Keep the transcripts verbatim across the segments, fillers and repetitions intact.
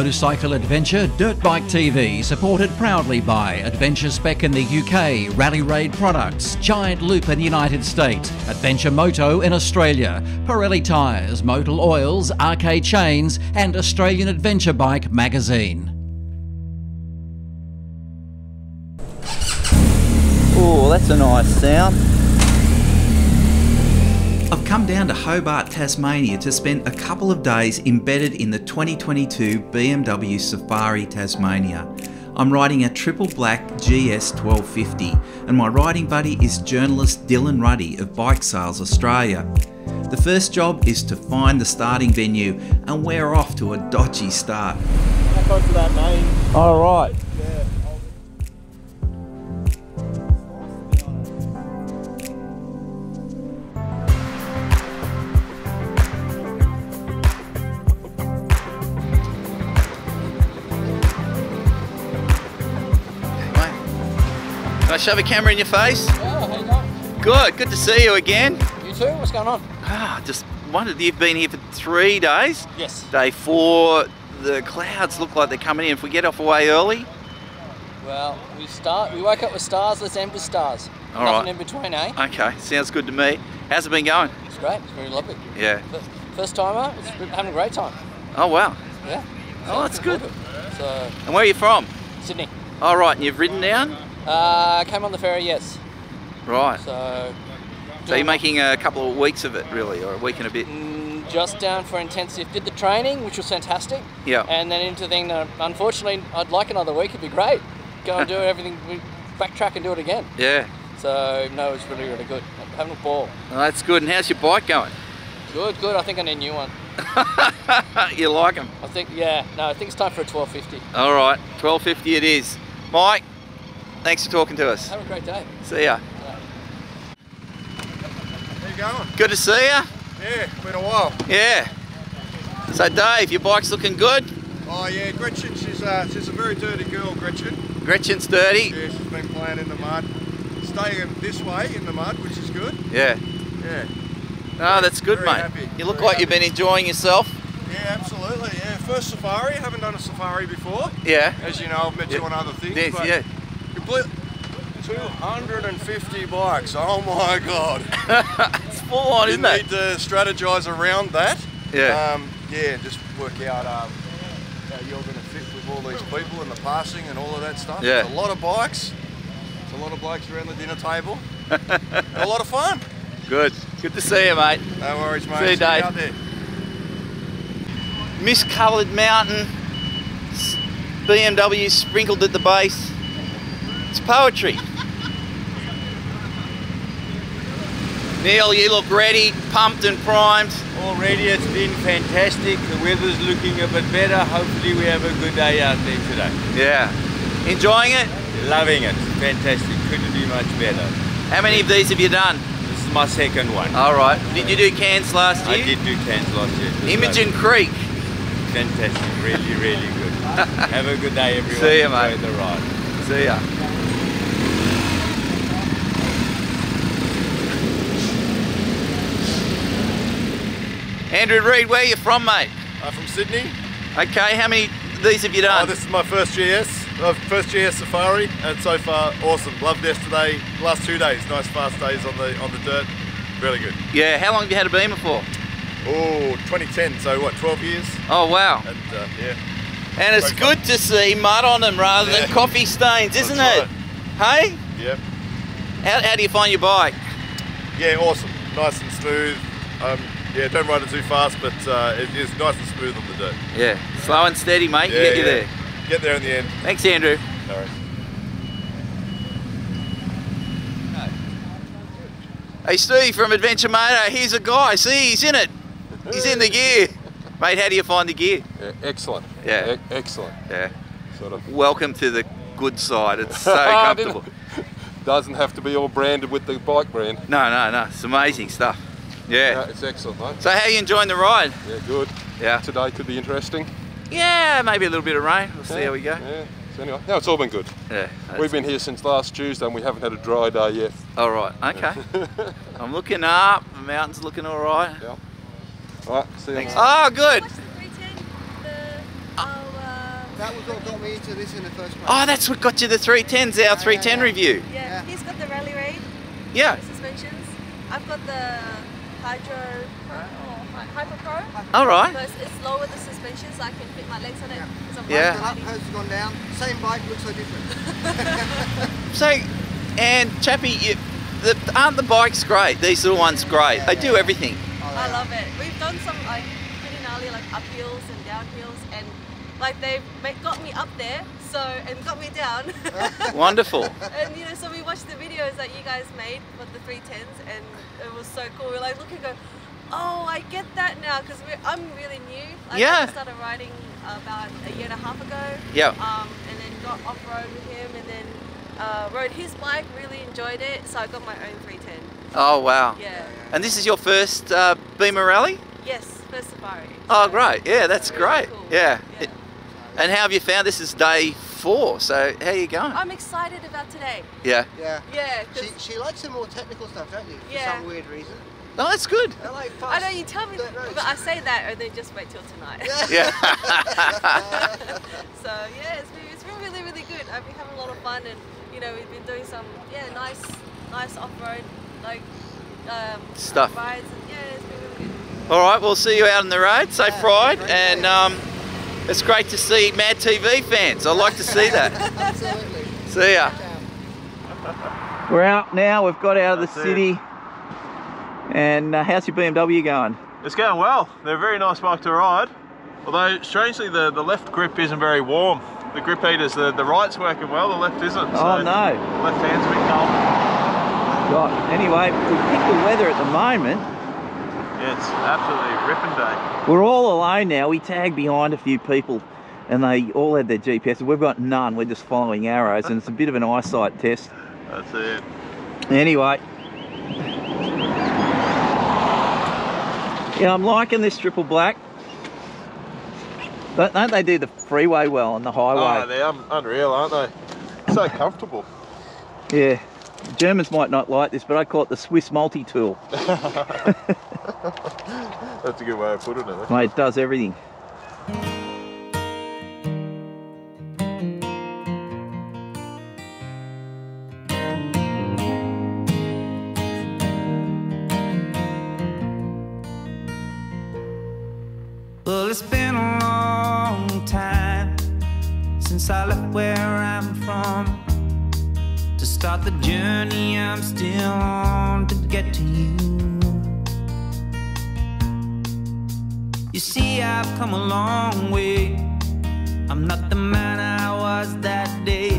Motorcycle Adventure Dirtbike T V, supported proudly by Adventure Spec in the U K, Rally Raid products, Giant Loop in the United States, Adventure Moto in Australia, Pirelli tyres, Motul oils, R K chains and Australian Adventure Bike magazine. Oh, that's a nice sound. I've come down to Hobart, Tasmania to spend a couple of days embedded in the twenty twenty-two B M W Safari Tasmania. I'm riding a triple black G S twelve fifty and my riding buddy is journalist Dylan Ruddy of Bike Sales Australia. The first job is to find the starting venue and we're off to a dodgy start. How close to that, mate? Alright. Yeah. Can I shove a camera in your face? Yeah, how you going? Good, good to see you again. You too, what's going on? Ah, just wondered, you've been here for three days? Yes. Day four, the clouds look like they're coming in. If we get off away early? Well, we start. We woke up with stars, let's end with stars. All Nothing right. in between, eh? Okay, sounds good to me. How's it been going? It's great, it's very lovely. Yeah. First timer, it's been having a great time. Oh, wow. Yeah. Oh, that's good. So, and where are you from? Sydney. All right, and you've ridden down? I uh, came on the ferry, yes. Right. So, so you're making a couple of weeks of it, really, or a week and a bit? Just down for intensive. Did the training, which was fantastic. Yeah. And then into the thing, uh, unfortunately, I'd like another week. It'd be great. Go and do everything, backtrack and do it again. Yeah. So, no, it's really, really good. I'm having a ball. Oh, that's good. And how's your bike going? Good, good. I think I need a new one. You like them? I think, yeah. No, I think it's time for a twelve fifty. All right. twelve fifty it is. Mike. Thanks for talking to us. Have a great day. See ya. How you going? Good to see ya. Yeah, been a while. Yeah. So Dave, your bike's looking good? Oh yeah, Gretchen, she's, uh, she's a very dirty girl, Gretchen. Gretchen's dirty? Yeah, she's been playing in the mud. Staying this way in the mud, which is good. Yeah. Yeah. No, that's good, very mate. Happy. You look very like happy. You've been enjoying yourself. Yeah, absolutely, yeah. First safari, I haven't done a safari before. Yeah. As you know, I've met yeah. you on other things. Yes, but yeah. two hundred fifty bikes, oh my god. It's full on, isn't it? You need to strategize around that. Yeah. Um, yeah, just work out um, how you're going to fit with all these people and the passing and all of that stuff. Yeah. It's a lot of bikes. It's a lot of bikes around the dinner table. A lot of fun. Good. Good to see you, mate. No worries, mate. See you, Dave. Out there. Mist-coloured mountain. B M W sprinkled at the base. It's poetry. Neil, you look ready, pumped and primed. Already it's been fantastic. The weather's looking a bit better. Hopefully we have a good day out there today. Yeah. Enjoying it? Loving it. Fantastic. Couldn't be much better. How many of these have you done? This is my second one. All right. Did you do Cairns last year? I did do Cairns last year. Imogen Creek. Fantastic. Really, really good. Have a good day, everyone. See you, mate. Enjoy the ride. See ya. Andrew Reid, where are you from, mate? I'm from Sydney. Okay, how many of these have you done? Oh, this is my first G S, uh, first G S Safari, and so far awesome. Loved yesterday, last two days, nice fast days on the on the dirt, really good. Yeah, how long have you had a Beamer for? Oh, twenty ten, so what, twelve years? Oh wow. And uh, yeah. And it's good fun to see mud on them rather yeah. than coffee stains, isn't That's it? Right. Hey? Yeah. How, how do you find your bike? Yeah, awesome, nice and smooth. Um, Yeah, don't ride it too fast, but uh, it is nice and smooth on the dirt. Yeah, slow and steady, mate. Yeah, get you yeah. there. Get there in the end. Thanks, Andrew. All right. Hey, Steve from Adventure Moto. Here's a guy. See, he's in it. He's in the gear, mate. How do you find the gear? Yeah, excellent. Yeah, e excellent. Yeah. Sort of. Welcome to the good side. It's so comfortable. Doesn't have to be all branded with the bike brand. No, no, no. It's amazing stuff. Yeah. No, it's excellent, mate. So how are you enjoying the ride? Yeah, good. Yeah. Today could be interesting. Yeah, maybe a little bit of rain. We'll yeah, see how we go. Yeah. So anyway, no, it's all been good. Yeah. We've been here since last Tuesday and we haven't had a dry day yet. All right. Okay. Yeah. I'm looking up. The mountain's looking all right. Yeah. All right. See you. Thanks. Oh, good. I watched the three ten, the, oh, uh, That was what got me into this in the first place. Oh, that's what got you the three tens, our yeah, three ten yeah, yeah. review. Yeah. yeah, he's got the Rally Raid. Yeah. Suspensions. I've got the Hydro Pro or Hyper Pro. All right. But it's lower the suspensions, so I can fit my legs on it. Yeah. yeah. The lap posts have gone down. Same bike looks so different. So, and Chappie, you, the, aren't the bikes great? These little ones great. Yeah, they yeah. do everything. Oh, yeah. I love it. We've done some like pretty gnarly like uphills and downhills, and like they've got me up there, so and got me down. Wonderful. And you know, so we watched the videos that you guys made with the three tens, and it was so cool. We were like, look and go, oh, I get that now, because I'm really new. Like, yeah. I started riding about a year and a half ago. Yeah. Um, and then got off road with him, and then uh, rode his bike. Really enjoyed it, so I got my own three ten. Oh wow. Yeah. And this is your first uh, Beamer Rally? Yes, first Safari. Oh so, great. Yeah, that's really great. Cool. Yeah. yeah. It, And how have you found? This is day four, so how are you going? I'm excited about today. Yeah. Yeah. Yeah. She, she likes the more technical stuff, don't you? Yeah. For some weird reason. No, that's good. I like fast. I know, you tell me, that, but I say that and then just wait till tonight. Yeah. So, yeah, it's been, it's been really, really good. I've been having a lot of fun, and, you know, we've been doing some, yeah, nice, nice off-road, like, um, stuff. Rides. And, yeah, it's been really good. All right, we'll see you out on the road. Safe yeah, ride. And, um... it's great to see MAD T V fans. I like to see that. Absolutely. See ya. We're out now. We've got out of the That's city. It. And uh, how's your B M W going? It's going well. They're a very nice bike to ride. Although, strangely, the, the left grip isn't very warm. The grip heaters, the, the right's working well, the left isn't. Oh, so no. The left hand's been cold. God. Anyway, we picked the weather at the moment. Yeah, it's absolutely ripping day. We're all alone now. We tagged behind a few people and they all had their G P S. We've got none. We're just following arrows and it's a bit of an eyesight test. That's it. Anyway. Yeah, I'm liking this triple black. Don't, don't they do the freeway well and the highway? Oh, they're unreal, aren't they? So comfortable. Yeah. Germans might not like this, but I call it the Swiss multi-tool. That's a good way of putting it. Mate, it does everything. Well, it's been a long time since I left where I'm from. To start the journey I'm still on to get to you. You see, I've come a long way. I'm not the man I was that day,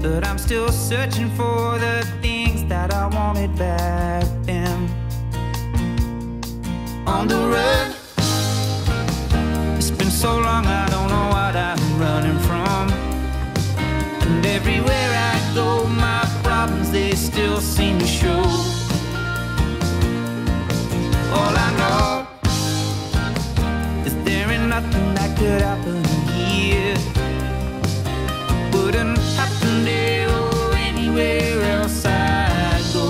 but I'm still searching for the things that I wanted back then. On the run, it's been so long I don't know what I'm running from. And everywhere I though my problems, they still seem to show. All I know is there ain't nothing that could happen here. Wouldn't happen there or anywhere else I go.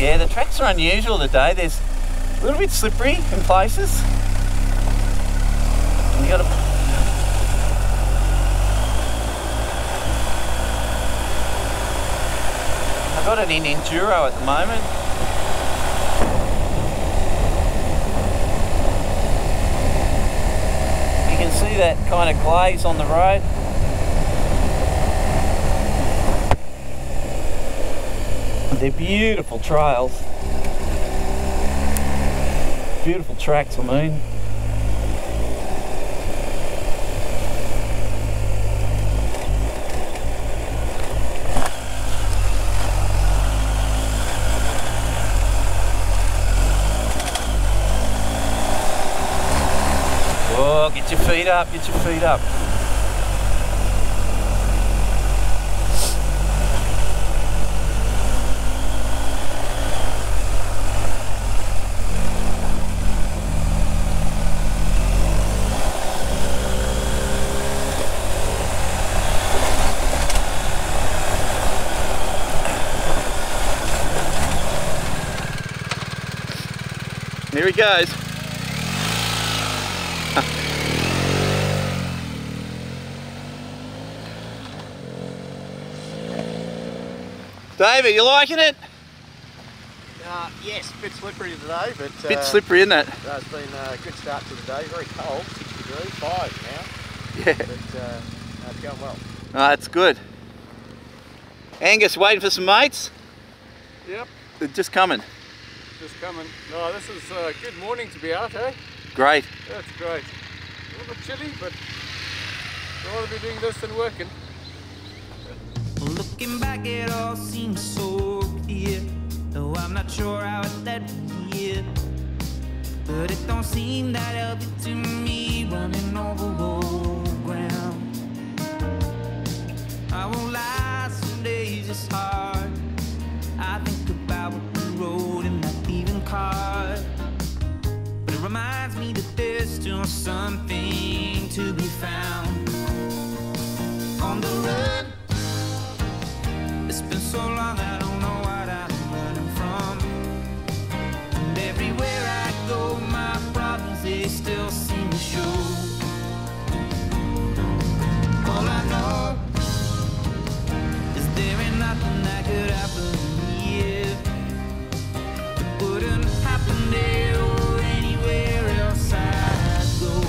Yeah, the tracks are unusual today. There's a little bit slippery in places. You gotta got it in Enduro at the moment. You can see that kind of glaze on the road. They're beautiful trails. Beautiful tracks, I mean. Get your feet up, get your feet up. Here he goes. Dave, are you liking it? Uh, yes, a bit slippery today, but... Uh, bit slippery, isn't it? Uh, it's been a good start to the day, very cold, six degrees, five now. Yeah. But uh, no, it's going well. Uh, it's good. Angus, waiting for some mates? Yep. They're just coming. Just coming. No, this is a good morning to be out, eh? Great. That's great. A little bit chilly, but I'd rather be doing this than working. Looking back, it all seems so clear, though I'm not sure how it led me here. But it don't seem that healthy to me, running over low ground. I won't lie, some days it's hard. I think about the road and that even car, but it reminds me that there's still something to be found on the run. It's been so long, I don't know what I'm running from. And everywhere I go, my problems, they still seem to show. All I know is there ain't nothing that could happen here. It wouldn't happen there or anywhere else I'd go.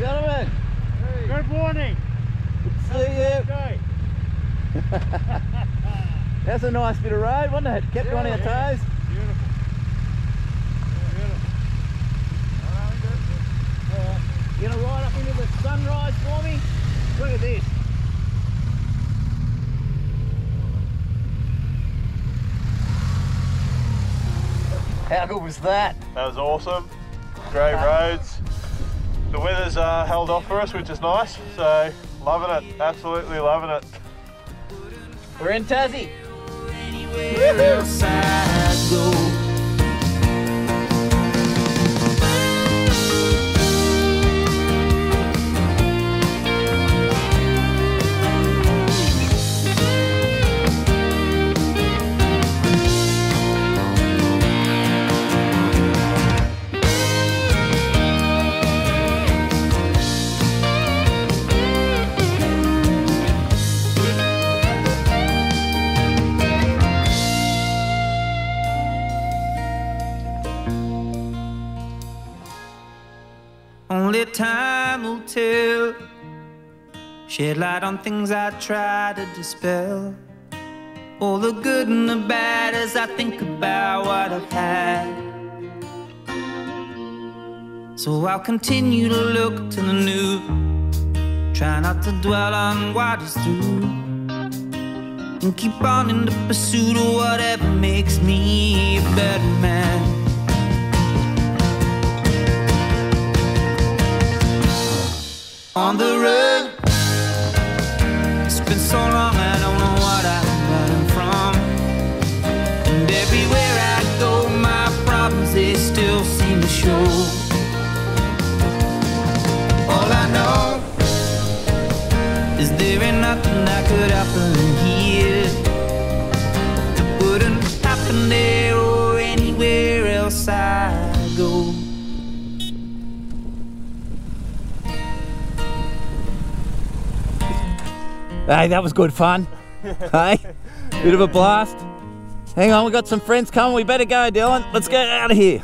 Gentlemen! Good morning. Good to see you. That's a nice bit of road, wasn't it? Kept yeah, on our yeah. toes. Beautiful. Beautiful. You're going to ride up into the sunrise for me? Look at this. How good was that? That was awesome. Great uh, roads. The weather's uh, held off for us, which is nice, so loving it, absolutely loving it. We're in Tassie. Only time will tell. Shed light on things I try to dispel. All the good and the bad as I think about what I've had. So I'll continue to look to the new. Try not to dwell on what is through. And keep on in the pursuit of whatever makes me a better man. On the road, it's been so long, I don't know what I'm running from. And everywhere I go, my problems, they still seem to show. All I know is there ain't nothing that could happen here that wouldn't happen there or anywhere else I go. Hey, that was good fun. Hey, bit of a blast. Hang on, we've got some friends coming. We better go, Dylan. Let's get out of here.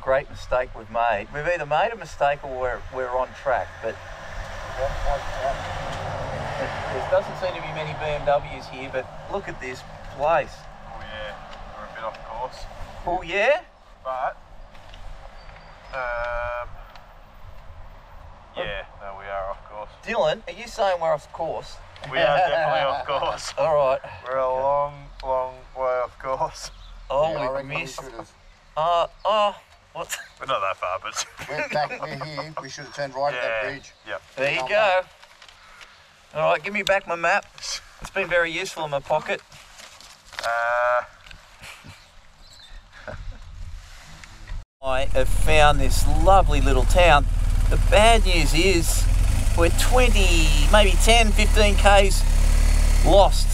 Great mistake we've made. We've either made a mistake or we're, we're on track, but there doesn't seem to be many B M Ws here, but look at this place. Oh yeah, we're a bit off course. Oh yeah? But, um, yeah, no, we are off course. Dylan, are you saying we're off course? We are definitely off course. All right. We're a long, long way off course. Oh, yeah, we missed. Uh, uh, what? We're not that far, but... we're back, we're here. We should have turned right yeah. at that bridge. Yep. There you go. All right, give me back my map. It's been very useful in my pocket. Uh... I have found this lovely little town. The bad news is we're twenty, maybe ten, fifteen Ks lost.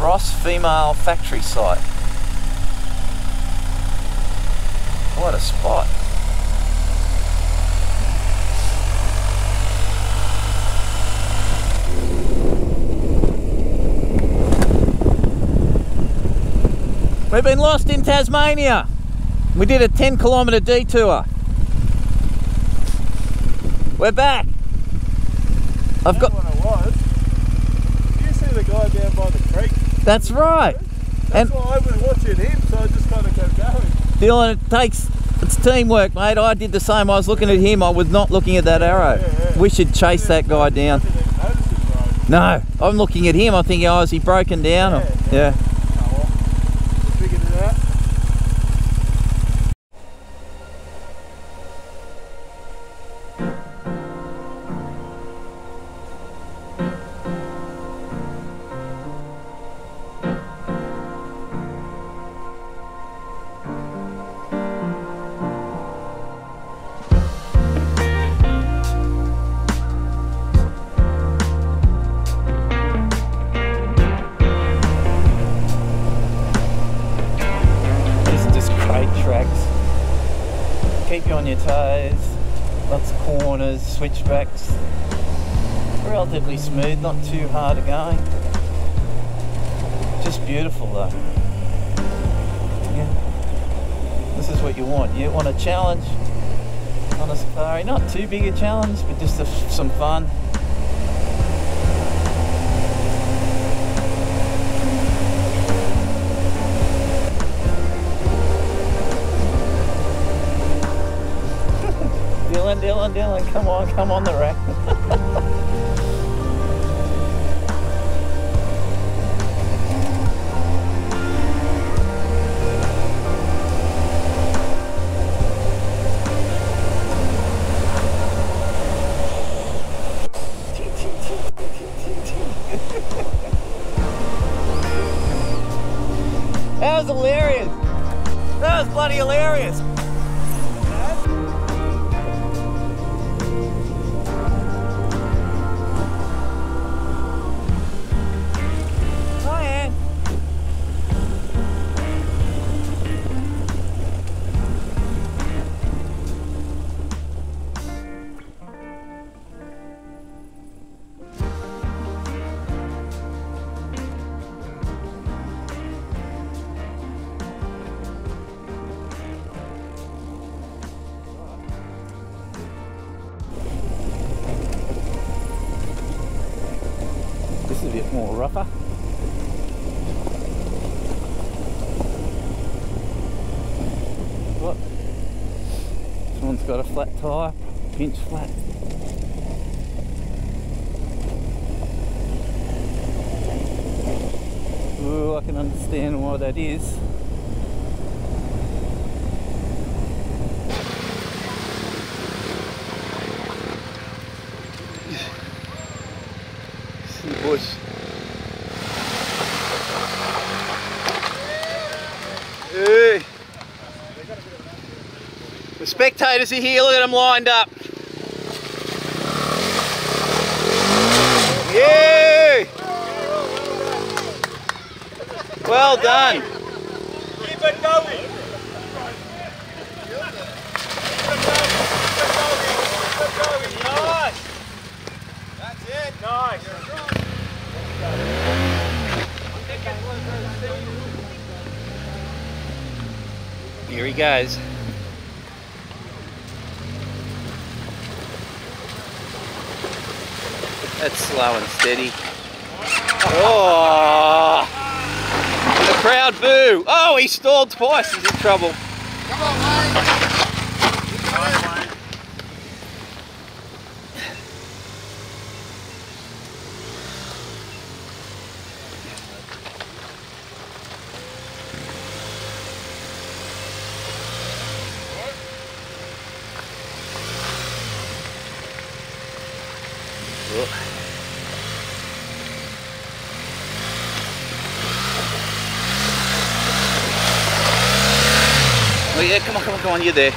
Ross Female Factory Site. What a spot. We've been lost in Tasmania. We did a ten kilometre detour. We're back. I've got. What it was. You see the guy down by the creek. That's right. That's and why I was watching him, so I just kind of kept going. Dylan, it takes it's teamwork, mate. I did the same. I was looking at him. I was not looking at that arrow. Yeah, yeah. We should chase yeah, that guy down. It, no, I'm looking at him. I'm thinking, oh, is he broken down? Yeah. Or, yeah. yeah. Switchbacks, relatively smooth, not too hard going. Just beautiful though. Yeah. This is what you want. You want a challenge on a safari, not too big a challenge, but just a, some fun. Dylan, Dylan, Dylan, come on, come on the rack. That was hilarious. That was bloody hilarious. Tire, pinch flat. Ooh, I can understand why that is. Spectators are here, look at them lined up. Yeah! Well done. Keep it going. Nice. That's it. Nice. Here he goes. That's slow and steady. Oh! The crowd boo! Oh, he stalled twice. He's in trouble. Come on, mate. You got it. Oh yeah, come on, come on, come on, you're there.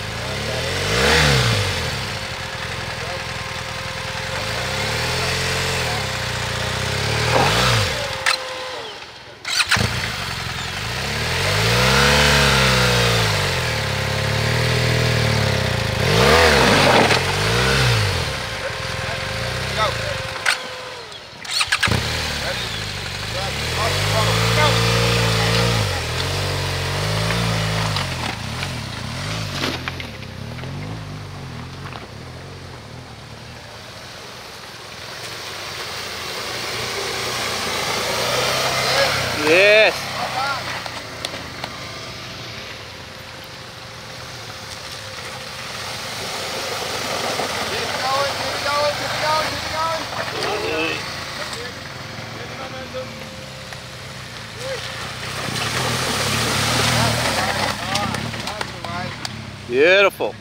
Beautiful.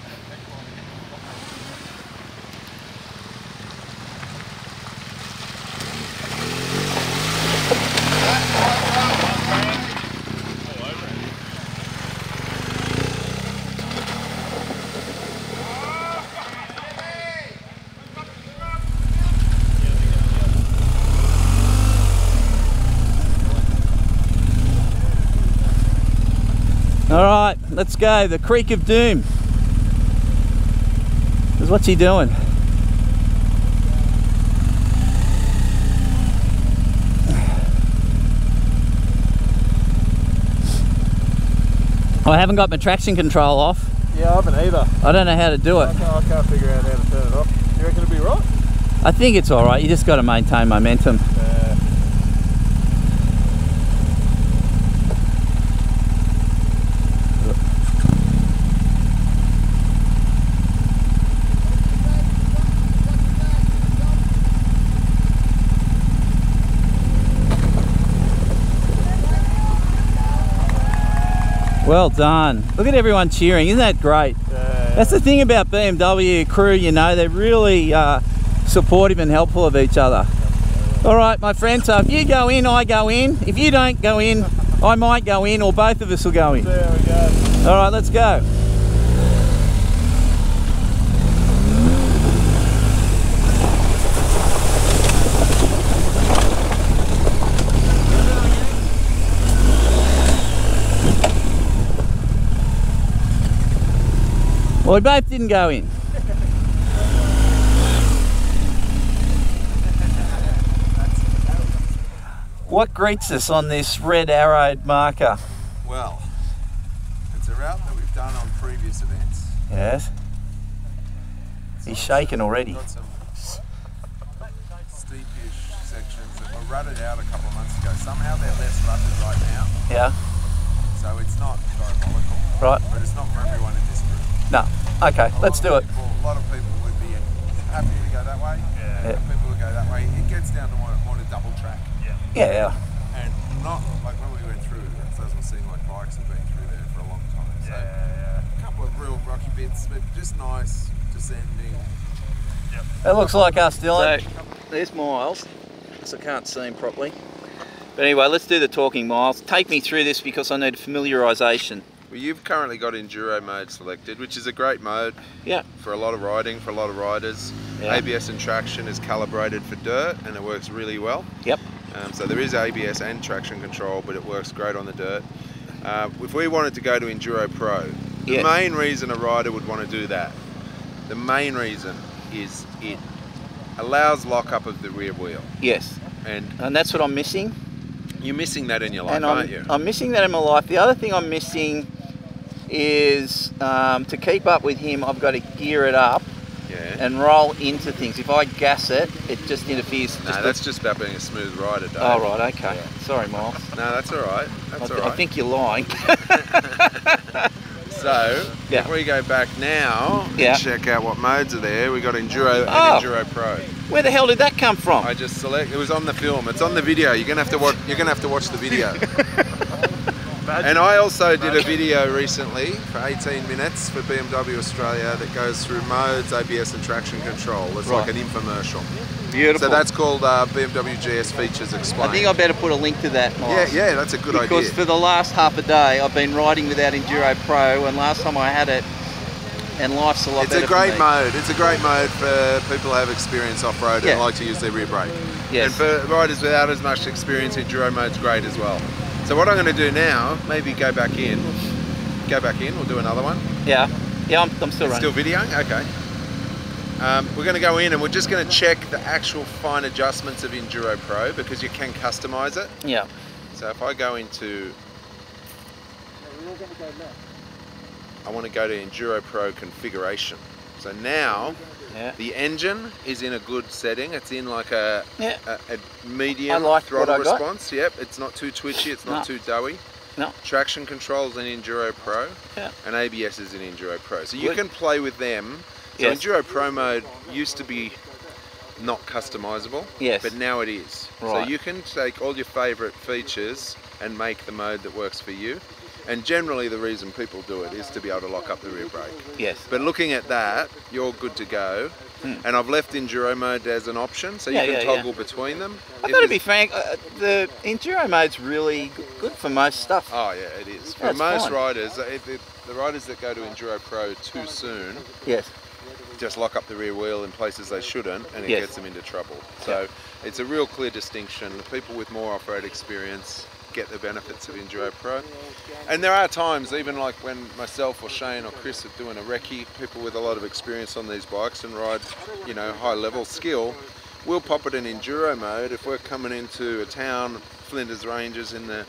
Alright, let's go, the Creek of Doom. What's he doing? I haven't got my traction control off. Yeah, I haven't either. I don't know how to do it. I can't, I can't figure out how to turn it off. You reckon it'll be right? I think it's alright, you just got to maintain momentum. Yeah. Well done. Look at everyone cheering. Isn't that great? Yeah, yeah. That's the thing about B M W crew, you know, they're really uh, supportive and helpful of each other. All right, my friend, so if you go in, I go in. If you don't go in, I might go in, or both of us will go in. There we go. All right, let's go. Well, we both didn't go in. What greets us on this red arrowed marker? Well, it's a route that we've done on previous events. Yes. He's shaking already. Got some steepish sections that were rutted out a couple of months ago. Somehow they're less rutted right now. Yeah. So it's not diabolical. Right. But it's not for everyone in this group. No. Okay, let's do it. A lot of people would be happy to go that way. Yeah. A lot of people would go that way. It gets down to more, more to double track. Yeah. Yeah. And not like when we went through, it doesn't seem like bikes have been through there for a long time. So yeah. A couple of real rocky bits, but just nice descending. Yep. That looks like us, Dylan. So, there's Miles. So I can't see him properly. But anyway, let's do the talking, Miles. Take me through this because I need familiarisation. Well, you've currently got enduro mode selected, which is a great mode. Yeah. For a lot of riding, for a lot of riders. Yeah. A B S and traction is calibrated for dirt, and it works really well. Yep. Um, so there is A B S and traction control, but it works great on the dirt. Uh, if we wanted to go to Enduro Pro, the yeah. main reason a rider would want to do that, the main reason is it allows lockup of the rear wheel. Yes. And and that's what I'm missing. You're missing that in your life, and I'm, aren't you? I'm missing that in my life. The other thing I'm missing is um, to keep up with him, I've got to gear it up yeah. and roll into things. If I gas it, it just interferes. No, just that's just about being a smooth rider, Dave. Oh, right, okay. Yeah. Sorry, Miles. No, that's all right. That's I, all right. I think you're lying. So yeah. if we go back now yeah. and check out what modes are there, we got Enduro and oh. Enduro Pro. Where the hell did that come from? I just select. It was on the film. It's on the video. You're gonna have to watch. You're gonna have to watch the video. And I also did a video recently for eighteen minutes for B M W Australia that goes through modes, A B S and traction control. It's right. like an infomercial. Beautiful. So that's called uh, B M W G S Features Explained. I think I better put a link to that, Miles. Yeah, yeah, that's a good because idea. Because for the last half a day, I've been riding without Enduro Pro, and last time I had it, and life's a lot it's better It's a great mode. It's a great mode for people who have experience off-road yeah. and like to use their rear brake. Yes. And for riders without as much experience, Enduro mode's great as well. So what I'm going to do now, maybe go back in, go back in, we'll do another one. Yeah, yeah, I'm, I'm still running. Still videoing? Okay. Um, we're going to go in and we're just going to check the actual fine adjustments of Enduro Pro because you can customize it. Yeah. So if I go into... We're all going to go left. I want to go to Enduro Pro configuration. So now, yeah. the engine is in a good setting. It's in like a, yeah. a, a medium like throttle response. Yep, it's not too twitchy, it's not no. too doughy. No. Traction controls in Enduro Pro yeah. and A B S is in Enduro Pro. So you good. Can play with them. So yes. Enduro Pro mode used to be not customizable, yes. but now it is. Right. So you can take all your favorite features and make the mode that works for you. And generally the reason people do it is to be able to lock up the rear brake. Yes. But looking at that, you're good to go. Mm. And I've left Enduro mode as an option, so you yeah, can yeah, toggle yeah. between them. I've got to be frank, uh, the Enduro mode's really good for most stuff. Oh yeah, it is. For That's most fine. riders, if it, the riders that go to Enduro Pro too soon, yes. just lock up the rear wheel in places they shouldn't, and it yes. gets them into trouble. So yep. it's a real clear distinction. People with more off-road experience get the benefits of Enduro Pro. And there are times, even like when myself or Shane or Chris are doing a recce, people with a lot of experience on these bikes and ride, you know, high level skill, we'll pop it in Enduro mode. If we're coming into a town, Flinders Ranges in the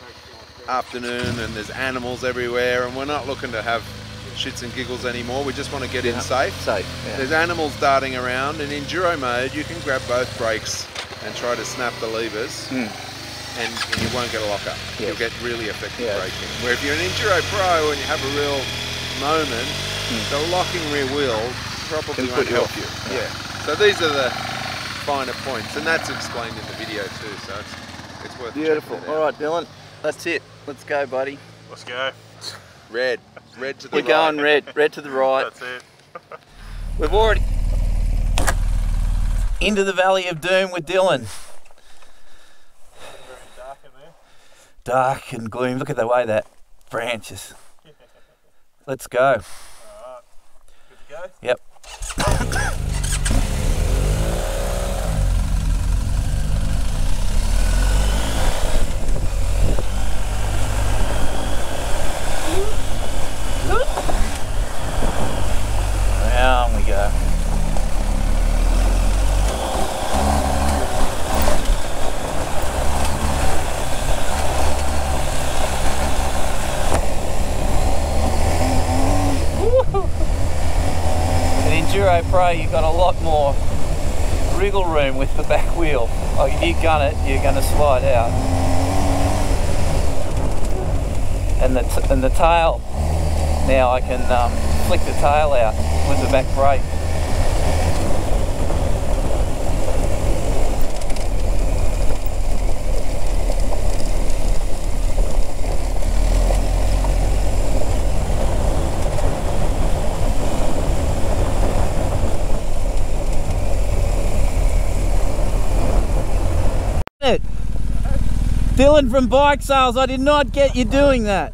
afternoon and there's animals everywhere and we're not looking to have shits and giggles anymore, we just want to get yeah. in safe. safe yeah. There's animals darting around, and in Enduro mode you can grab both brakes and try to snap the levers. Mm. And, and you won't get a lock up. Yes. You'll get really effective yes. braking. Where if you're an Enduro Pro and you have a real moment, mm. the locking rear wheel probably won't help you. Yeah. yeah. So these are the finer points, and that's explained in the video too. So it's, it's worth beautiful. Checking it out. All right, Dylan, that's it. Let's go, buddy. Let's go. Red, red to the We're right. We're going red, red to the right. That's it. We've already into the Valley of Doom with Dylan. Dark and gloom. Look at the way that branches. Let's go. All right. Good to go? Yep. Down we go. Enduro Pro, you've got a lot more wriggle room with the back wheel. Oh, if you gun it, you're going to slide out. And the t and the tail. Now I can um, flick the tail out with the back brake. Dylan from Bike Sales, I did not get you doing that.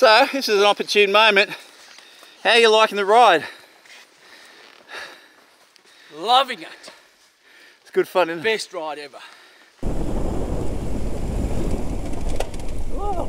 So this is an opportune moment. How are you liking the ride? Loving it. It's good fun, isn't it? Best ride ever. Whoa.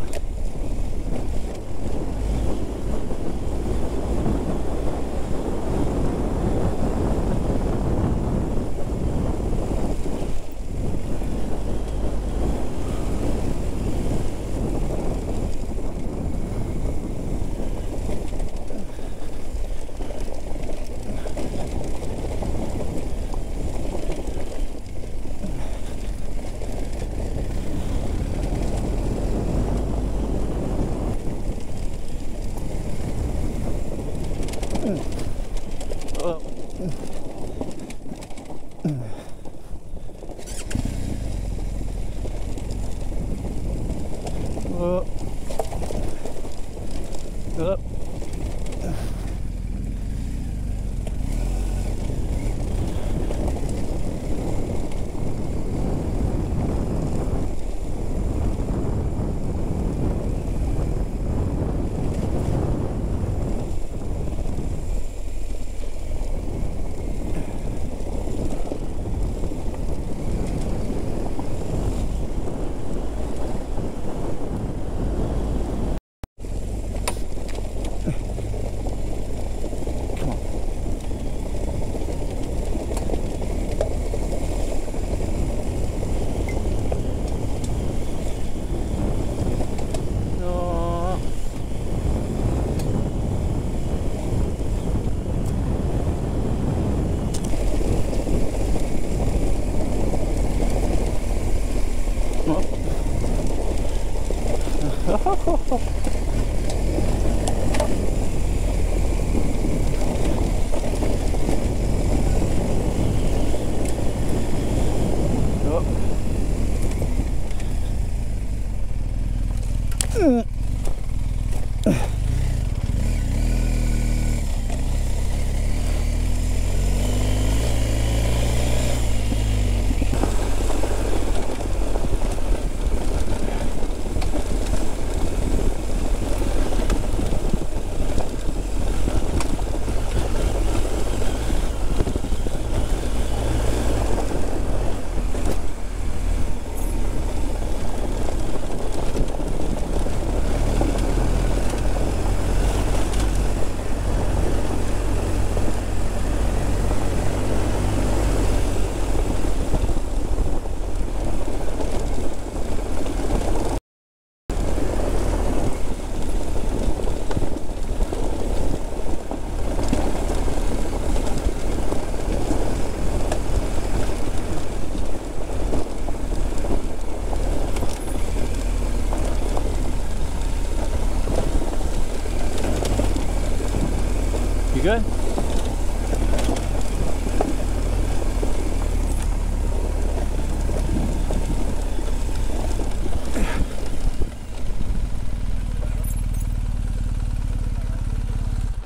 Good.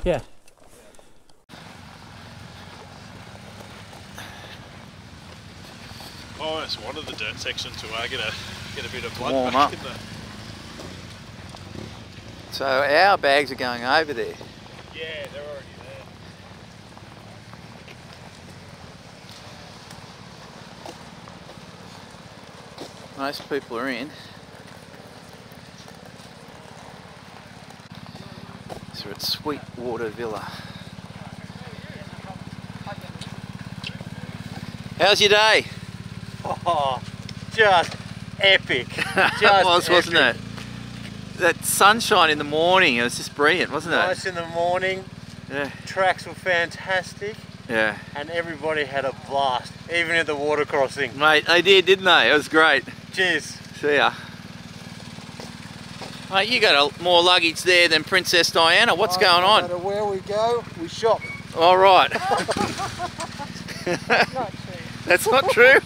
Yeah. Oh, it's one of the dirt sections where I get a get a bit of blood warm back up. In there. So our bags are going over there. Yeah, they're already. Most people are in. So it's Sweetwater Villa. How's your day? Oh, just epic. Just was, epic. Wasn't it? That sunshine in the morning, it was just brilliant, wasn't it? Nice in the morning. Yeah. Tracks were fantastic. Yeah. And everybody had a blast, even at the water crossing. Mate, they did, didn't they? It was great. Cheers. See ya. Mate, you got a, more luggage there than Princess Diana. What's oh, going on? No matter where we go, we shop. All right. That's not true. That's not true?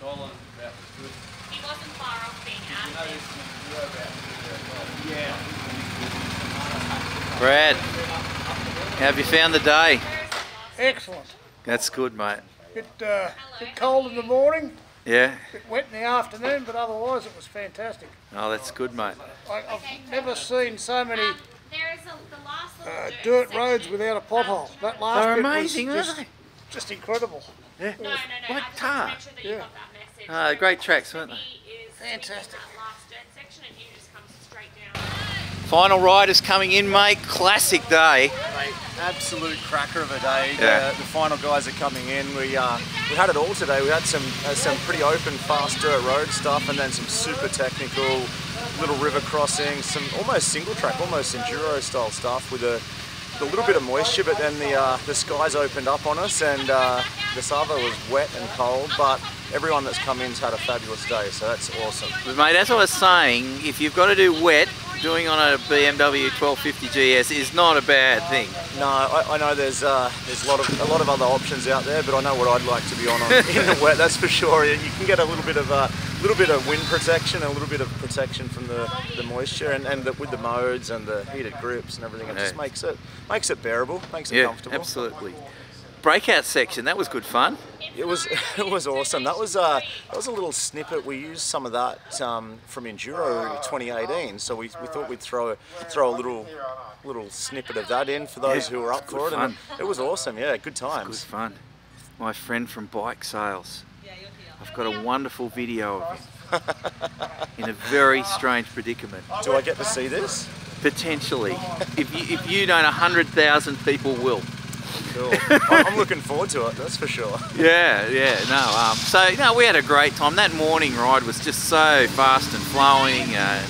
Stolen, that was good. he wasn't far off being active. Yeah. Brad, how have you found the day? Excellent. That's good, mate. Bit, uh, bit cold in the morning. Yeah. Bit wet in the afternoon, but otherwise it was fantastic. Oh, that's good, mate. I, I've okay, never seen so many um, there is a, the last uh, dirt section. roads without a pothole. That last They're bit amazing, was just, aren't they? Just incredible. Yeah. No, no, no. What tar? Sure yeah. Ah, great tracks, weren't they? Fantastic. Final ride is coming in, mate. Classic day. Mate, absolute cracker of a day. Yeah. The, the final guys are coming in. We uh, we had it all today. We had some uh, some pretty open, fast dirt road stuff, and then some super technical little river crossings, some almost single track, almost enduro style stuff with a. A little bit of moisture, but then the uh, the skies opened up on us, and uh, the Sava was wet and cold. But everyone that's come in's had a fabulous day, so that's awesome. But mate, as I was saying, if you've got to do wet, doing on a B M W twelve fifty G S is not a bad thing. No, I, I know there's uh, there's a lot of a lot of other options out there, but I know what I'd like to be on, on in the wet. That's for sure. You can get a little bit of a uh, little bit of wind protection, a little bit of protection from the, the moisture, and, and the, with the modes and the heated grips and everything, it yeah. just makes it makes it bearable, makes it yeah, comfortable. Absolutely. Breakout section, that was good fun. It was it was awesome. That was uh that was a little snippet. We used some of that um, from Enduro twenty eighteen, so we, we thought we'd throw throw a little little snippet of that in for those yeah, who were up for it. Fun. And it was awesome. Yeah, good times. Good fun. My friend from Bike Sales. I've got a wonderful video of him in a very strange predicament. Do I get to see this? Potentially, if you if you don't, a hundred thousand people will. Cool. I'm looking forward to it, that's for sure. Yeah, yeah, no. Um, so, no, we had a great time. That morning ride was just so fast and flowing. Uh,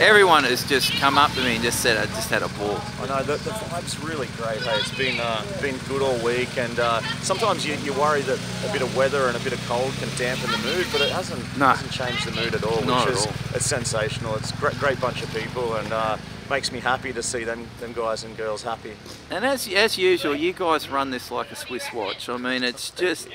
everyone has just come up to me and just said, I just had a ball. I know, the, the vibe's really great, hey. It's been uh, been good all week, and uh, sometimes you, you worry that a bit of weather and a bit of cold can dampen the mood, but it hasn't, no. hasn't changed the mood at all, Not which at is all. It's sensational. It's a great, great bunch of people, and uh, makes me happy to see them, them guys and girls happy. And as as usual, you guys run this like a Swiss watch. I mean, it's just,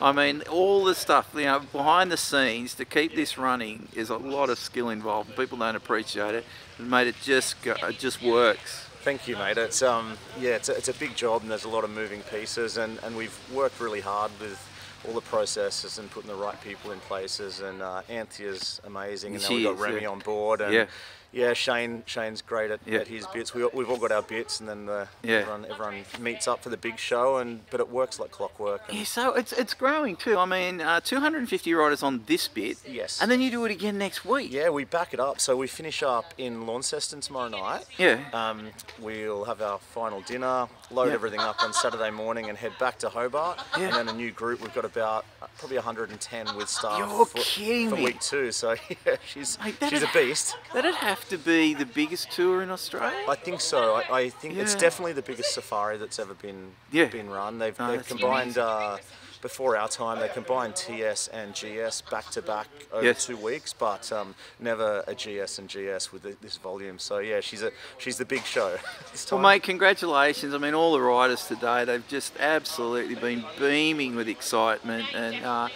I mean, all the stuff, you know, behind the scenes to keep this running is a lot of skill involved. People don't appreciate it, but mate, it just it just works. Thank you, mate. It's um yeah, it's a, it's a big job, and there's a lot of moving pieces, and and we've worked really hard with all the processes and putting the right people in places, and uh, Anthea's amazing, and now we've got Remy yeah. on board, and yeah, yeah Shane Shane's great at, yeah. at his bits. We, we've all got our bits, and then the, yeah. everyone, everyone meets up for the big show, and but it works like clockwork. And yeah, so it's it's growing too. I mean, uh, two hundred fifty riders on this bit, yes, and then you do it again next week. Yeah, we back it up. So we finish up in Launceston tomorrow night. Yeah, um, we'll have our final dinner, load yeah. everything up on Saturday morning, and head back to Hobart, yeah. and then a new group. We've got a about probably one hundred and ten with staff You're for, kidding for week two, so yeah, she's Mate, she's a beast. That'd have to be the biggest tour in Australia. I think so. I, I think yeah. it's definitely the biggest safari that's ever been yeah. been run. They've, no, they've combined uh, before our time. They combined T S and G S back to back over yes. two weeks, but um, never a G S and G S with the, this volume. So yeah, she's a she's the big show. Well, mate, congratulations. I mean, all the riders today, they've just absolutely been beaming with excitement. And uh,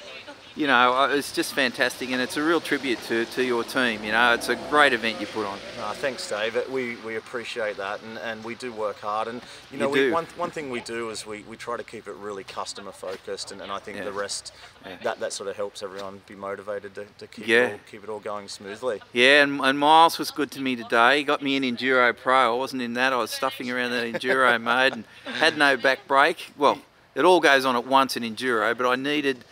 you know, it's just fantastic, and it's a real tribute to, to your team. You know, it's a great event you put on. Uh, thanks, Dave. We we appreciate that, and, and we do work hard. And you know, you we, one one thing we do is we, we try to keep it really customer focused, and, and I think yeah. the rest yeah. that that sort of helps everyone be motivated to, to keep yeah. it all, keep it all going smoothly. Yeah, and, and Miles was good to me today. He got me an Enduro Pro. I wasn't in that. I was stuffing around that Enduro mode and had no back brake. Well, it all goes on at once in Enduro, but I needed,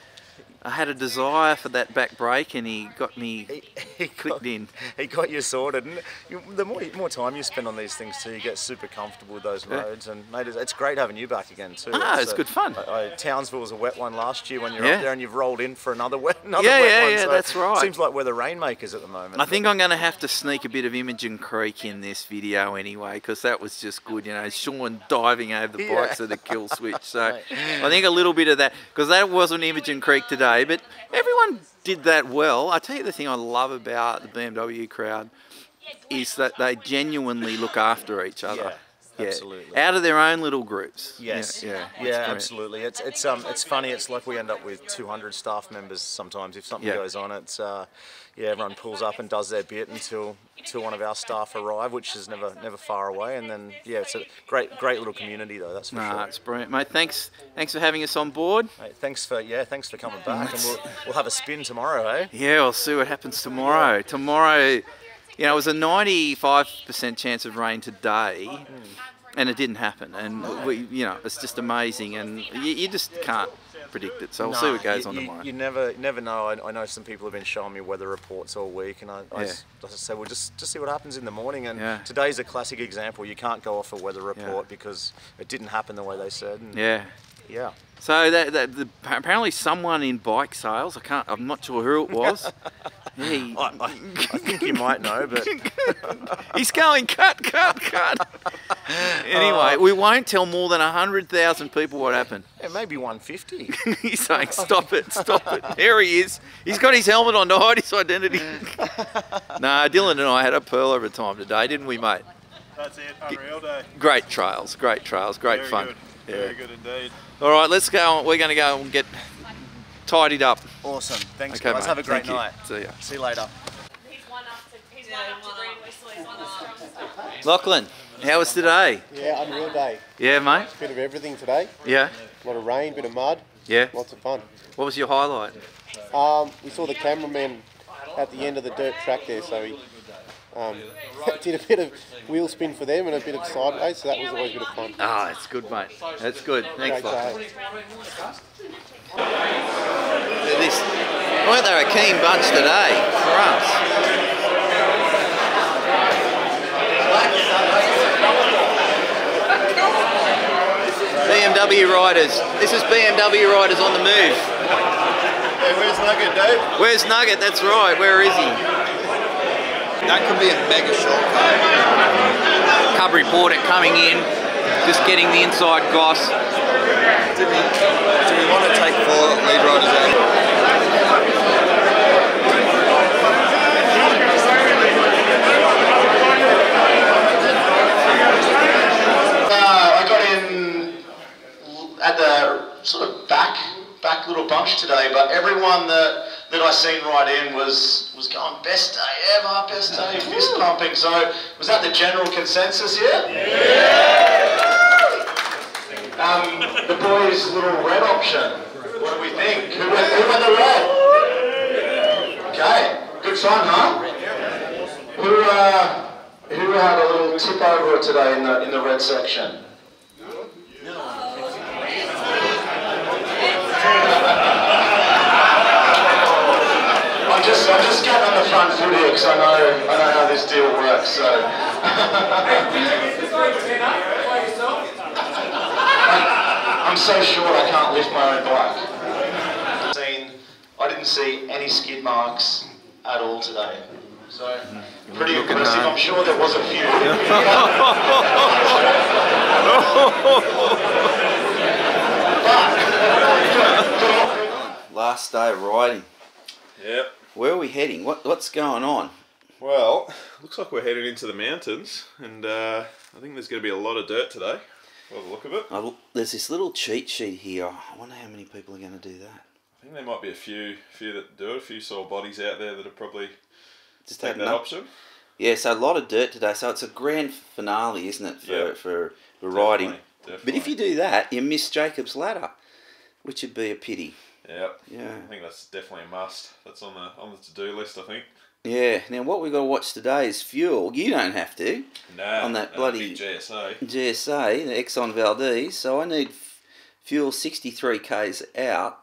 I had a desire for that back brake, and he got me he, he clicked got, in. He got you sorted, and you, the more more time you spend on these things too, you get super comfortable with those yeah. roads, and mate, it's great having you back again too. Ah, it's, it's a, good fun. I, I, Townsville was a wet one last year when you were yeah. up there, and you've rolled in for another wet, another yeah, wet yeah, one. Yeah, yeah, so that's right. It seems like we're the rainmakers at the moment. I think I'm going to have to sneak a bit of Imogen Creek in this video anyway, because that was just good, you know, Sean diving over the yeah. bikes at the kill switch. So I think a little bit of that, because that wasn't Imogen Creek today. But everyone did that well. I tell you, the thing I love about the B M W crowd is that they genuinely look after each other. Yeah. yeah. Absolutely. Out of their own little groups. Yes. Yeah, yeah, yeah, yeah, absolutely. It's it's um it's funny. It's like we end up with two hundred staff members sometimes. If something yeah. goes on, it's uh, yeah, everyone pulls up and does their bit until until one of our staff arrive, which is never never far away. And then yeah, it's a great great little community though. That's for nah, sure. It's brilliant, mate. Thanks thanks for having us on board. Mate, thanks for yeah, thanks for coming back. And we'll we'll have a spin tomorrow, eh? Yeah, we'll see what happens tomorrow. Tomorrow. You know, it was a ninety-five percent chance of rain today, and it didn't happen. And, we, you know, it's just amazing, and you, you just can't predict it. So we'll no, see what goes you, on tomorrow. You never never know. I, I know some people have been showing me weather reports all week, and I, yeah. I, just, I just say, well, just, just see what happens in the morning. And yeah. today's a classic example. You can't go off a weather report yeah. because it didn't happen the way they said. And yeah. Yeah. So that, that the, apparently someone in bike sales, I can't, I'm not sure who it was. He, I, I, I think you might know, but he's going cut, cut, cut. Anyway, uh, we won't tell more than a hundred thousand people what happened. Yeah, maybe one fifty. He's saying, "Stop it, stop it." There he is. He's got his helmet on to hide his identity. Nah, Dylan and I had a pearl of a time today, didn't we, mate? That's it. Unreal day. Great trails, great trails, great Very fun. Good. Yeah. Very good indeed. All right, let's go. We're going to go and get tidied up. Awesome. Thanks, okay, guys. Mate. Have a great night. See ya. See you later. He's one up to, he's yeah, one up to Green Whistle. He's one up to strong stuff. Lachlan, how was today? Yeah, unreal day. Yeah, mate. Bit of everything today. Yeah. A lot of rain, bit of mud. Yeah. Lots of fun. What was your highlight? Um, we saw the cameraman at the end of the dirt track there, so he um, did a bit of wheel spin for them and a bit of sideways, so that was always a bit of fun. Ah, oh, it's good, mate. That's good. Thanks, great Lachlan. Day. This. Weren't they a keen bunch today for us? B M W riders. This is B M W riders on the move. Hey, where's Nugget, Dave? Where's Nugget? That's right. Where is he? That could be a mega shortcut. Cub reporter coming in, just getting the inside goss. Do we, do we want to take four lead riders out? At the sort of back, back little bunch today, but everyone that that I seen right in was was going best day ever, best day, fist pumping. So was that the general consensus here? Yeah. Um, the boys' little red option. What do we think? Who went, who went the red? Okay, good sign, huh? Who uh, who had a little tip over today in the in the red section? I'm just, I'm just getting on the front foot here because I know, I know how this deal works. So. I'm so short I can't lift my own bike. I didn't see any skid marks at all today, so pretty impressive. I'm sure there was a few. But. Last day of riding. Yep. Where are we heading? What What's going on? Well, looks like we're headed into the mountains, and uh, I think there's going to be a lot of dirt today. By the look of it. I'll, there's this little cheat sheet here. I wonder how many people are going to do that. I think there might be a few, few that do it. A few sore bodies out there that are probably just taking that option. Yeah, so a lot of dirt today. So it's a grand finale, isn't it, for yep. for, for riding? Definitely, definitely. But if you do that, you miss Jacob's Ladder, which would be a pity. Yep. Yeah, I think that's definitely a must. That's on the on the to-do list, I think. Yeah. Now, what we've got to watch today is fuel. You don't have to. No. Nah, on that no, bloody G S A. G S A, the Exxon Valdez. So I need fuel sixty-three Ks out,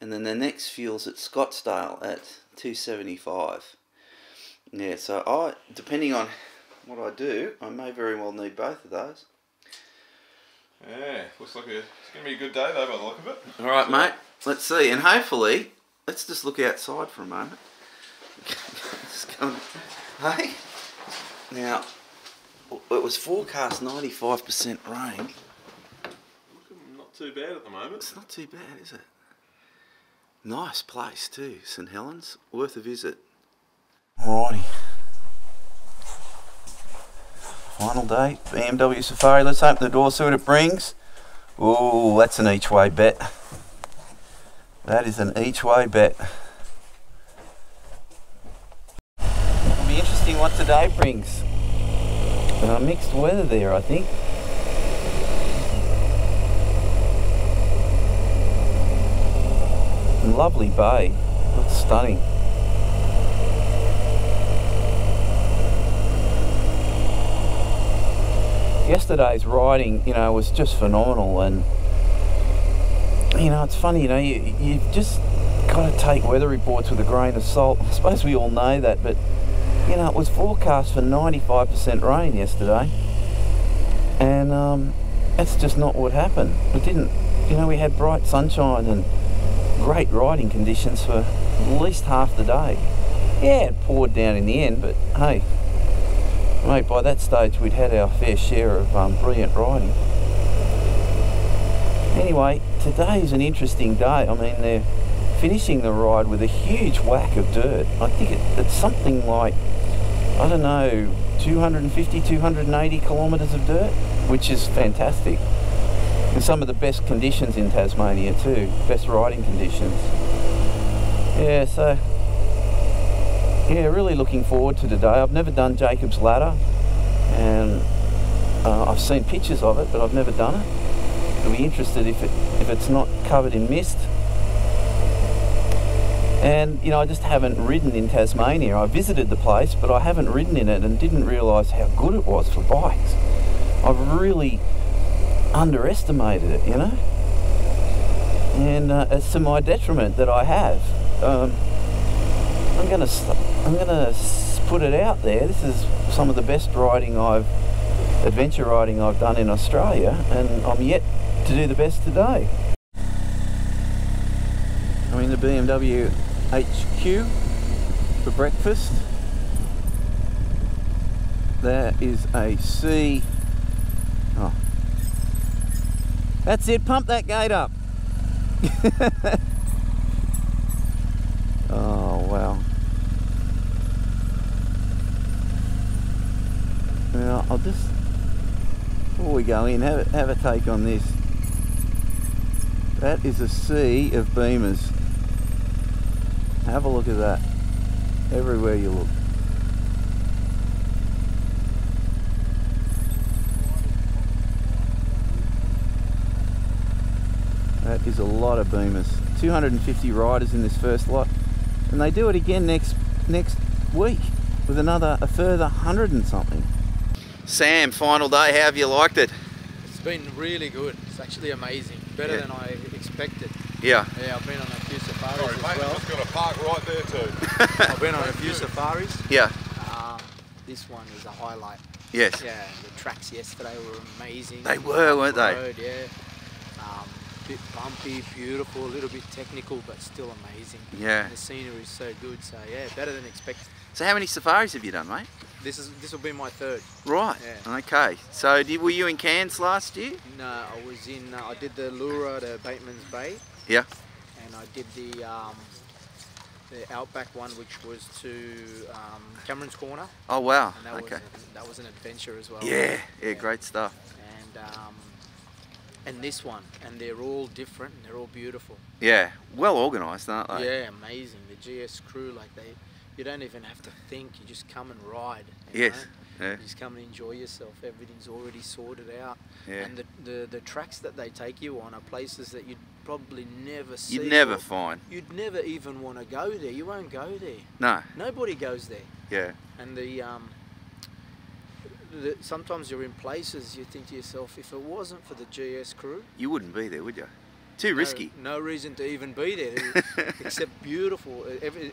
and then the next fuel's at Scottsdale at two seventy-five. Yeah. So I, depending on what I do, I may very well need both of those. Yeah. Looks like a, it's gonna be a good day though, by the look of it. All right, so, mate. Let's see, and hopefully, let's just look outside for a moment. Just going, hey? Now, it was forecast ninety-five percent rain. Looking not too bad at the moment. It's not too bad, is it? Nice place too, St Helens. Worth a visit. Alrighty. Final day, B M W Safari. Let's open the door, see what it brings. Ooh, that's an each way bet. That is an each way bet. It'll be interesting what today brings. Uh, mixed weather there, I think. Lovely bay, looks stunning. Yesterday's riding, you know, was just phenomenal, and you know, it's funny, you know, you, you've just got to take weather reports with a grain of salt. I suppose we all know that, but you know, it was forecast for ninety-five percent rain yesterday, and um, that's just not what happened. It didn't, you know, we had bright sunshine and great riding conditions for at least half the day. Yeah, it poured down in the end, but hey, mate, by that stage we'd had our fair share of um, brilliant riding. Anyway, today is an interesting day. I mean, they're finishing the ride with a huge whack of dirt. I think it, it's something like, I don't know, two hundred fifty, two hundred eighty kilometres of dirt, which is fantastic. And some of the best conditions in Tasmania too, best riding conditions. Yeah, so, yeah, really looking forward to today. I've never done Jacob's Ladder, and uh, I've seen pictures of it, but I've never done it. I'll be interested if, it, if it's not covered in mist. And, you know, I just haven't ridden in Tasmania. I visited the place, but I haven't ridden in it and didn't realise how good it was for bikes. I've really underestimated it, you know, and uh, it's to my detriment that I have. Um, I'm gonna, I'm gonna put it out there. This is some of the best riding I've, adventure riding I've done in Australia, and I'm yet to do the best today. I'm in the B M W H Q for breakfast. There is a C. Oh. That's it, pump that gate up. Oh, wow. Now, I'll just, before we go in, have a, have a take on this. That is a sea of beamers. Have a look at that. Everywhere you look. That is a lot of beamers. two hundred fifty riders in this first lot, and they do it again next next week with another a further hundred and something. Sam, final day. How have you liked it? It's been really good. It's actually amazing. Better yeah. than I expected. Yeah. Yeah, I've been on a few safaris. Sorry, as mate, well. I've got a park right there too. I've been on a few safaris. Yeah. Um, this one is a highlight. Yes. Yeah. The tracks yesterday were amazing. They were, weren't the road, they? Yeah. Um, bit bumpy, beautiful, a little bit technical, but still amazing. Yeah. And the scenery is so good, so yeah, better than expected. So how many safaris have you done, mate? This is this will be my third. Right. Yeah. Okay. So did, were you in Cairns last year? No, I was in. Uh, I did the Lura to Bateman's Bay. Yeah. And I did the um, the Outback one, which was to um, Cameron's Corner. Oh wow. And that okay. Was a, that was an adventure as well. Yeah. Yeah. Yeah. Great stuff. And. Um, And this one, and they're all different, and they're all beautiful. Yeah, well organised, aren't they? Yeah, amazing. The G S crew, like they, you don't even have to think. You just come and ride. Yes. Yeah. You just come and enjoy yourself. Everything's already sorted out. Yeah. And the, the the tracks that they take you on are places that you'd probably never see. You'd never find. You'd never even want to go there. You won't go there. No. Nobody goes there. Yeah. And the um. sometimes you're in places you think to yourself, if it wasn't for the G S crew, you wouldn't be there, would you? Too risky. No, no reason to even be there, except beautiful.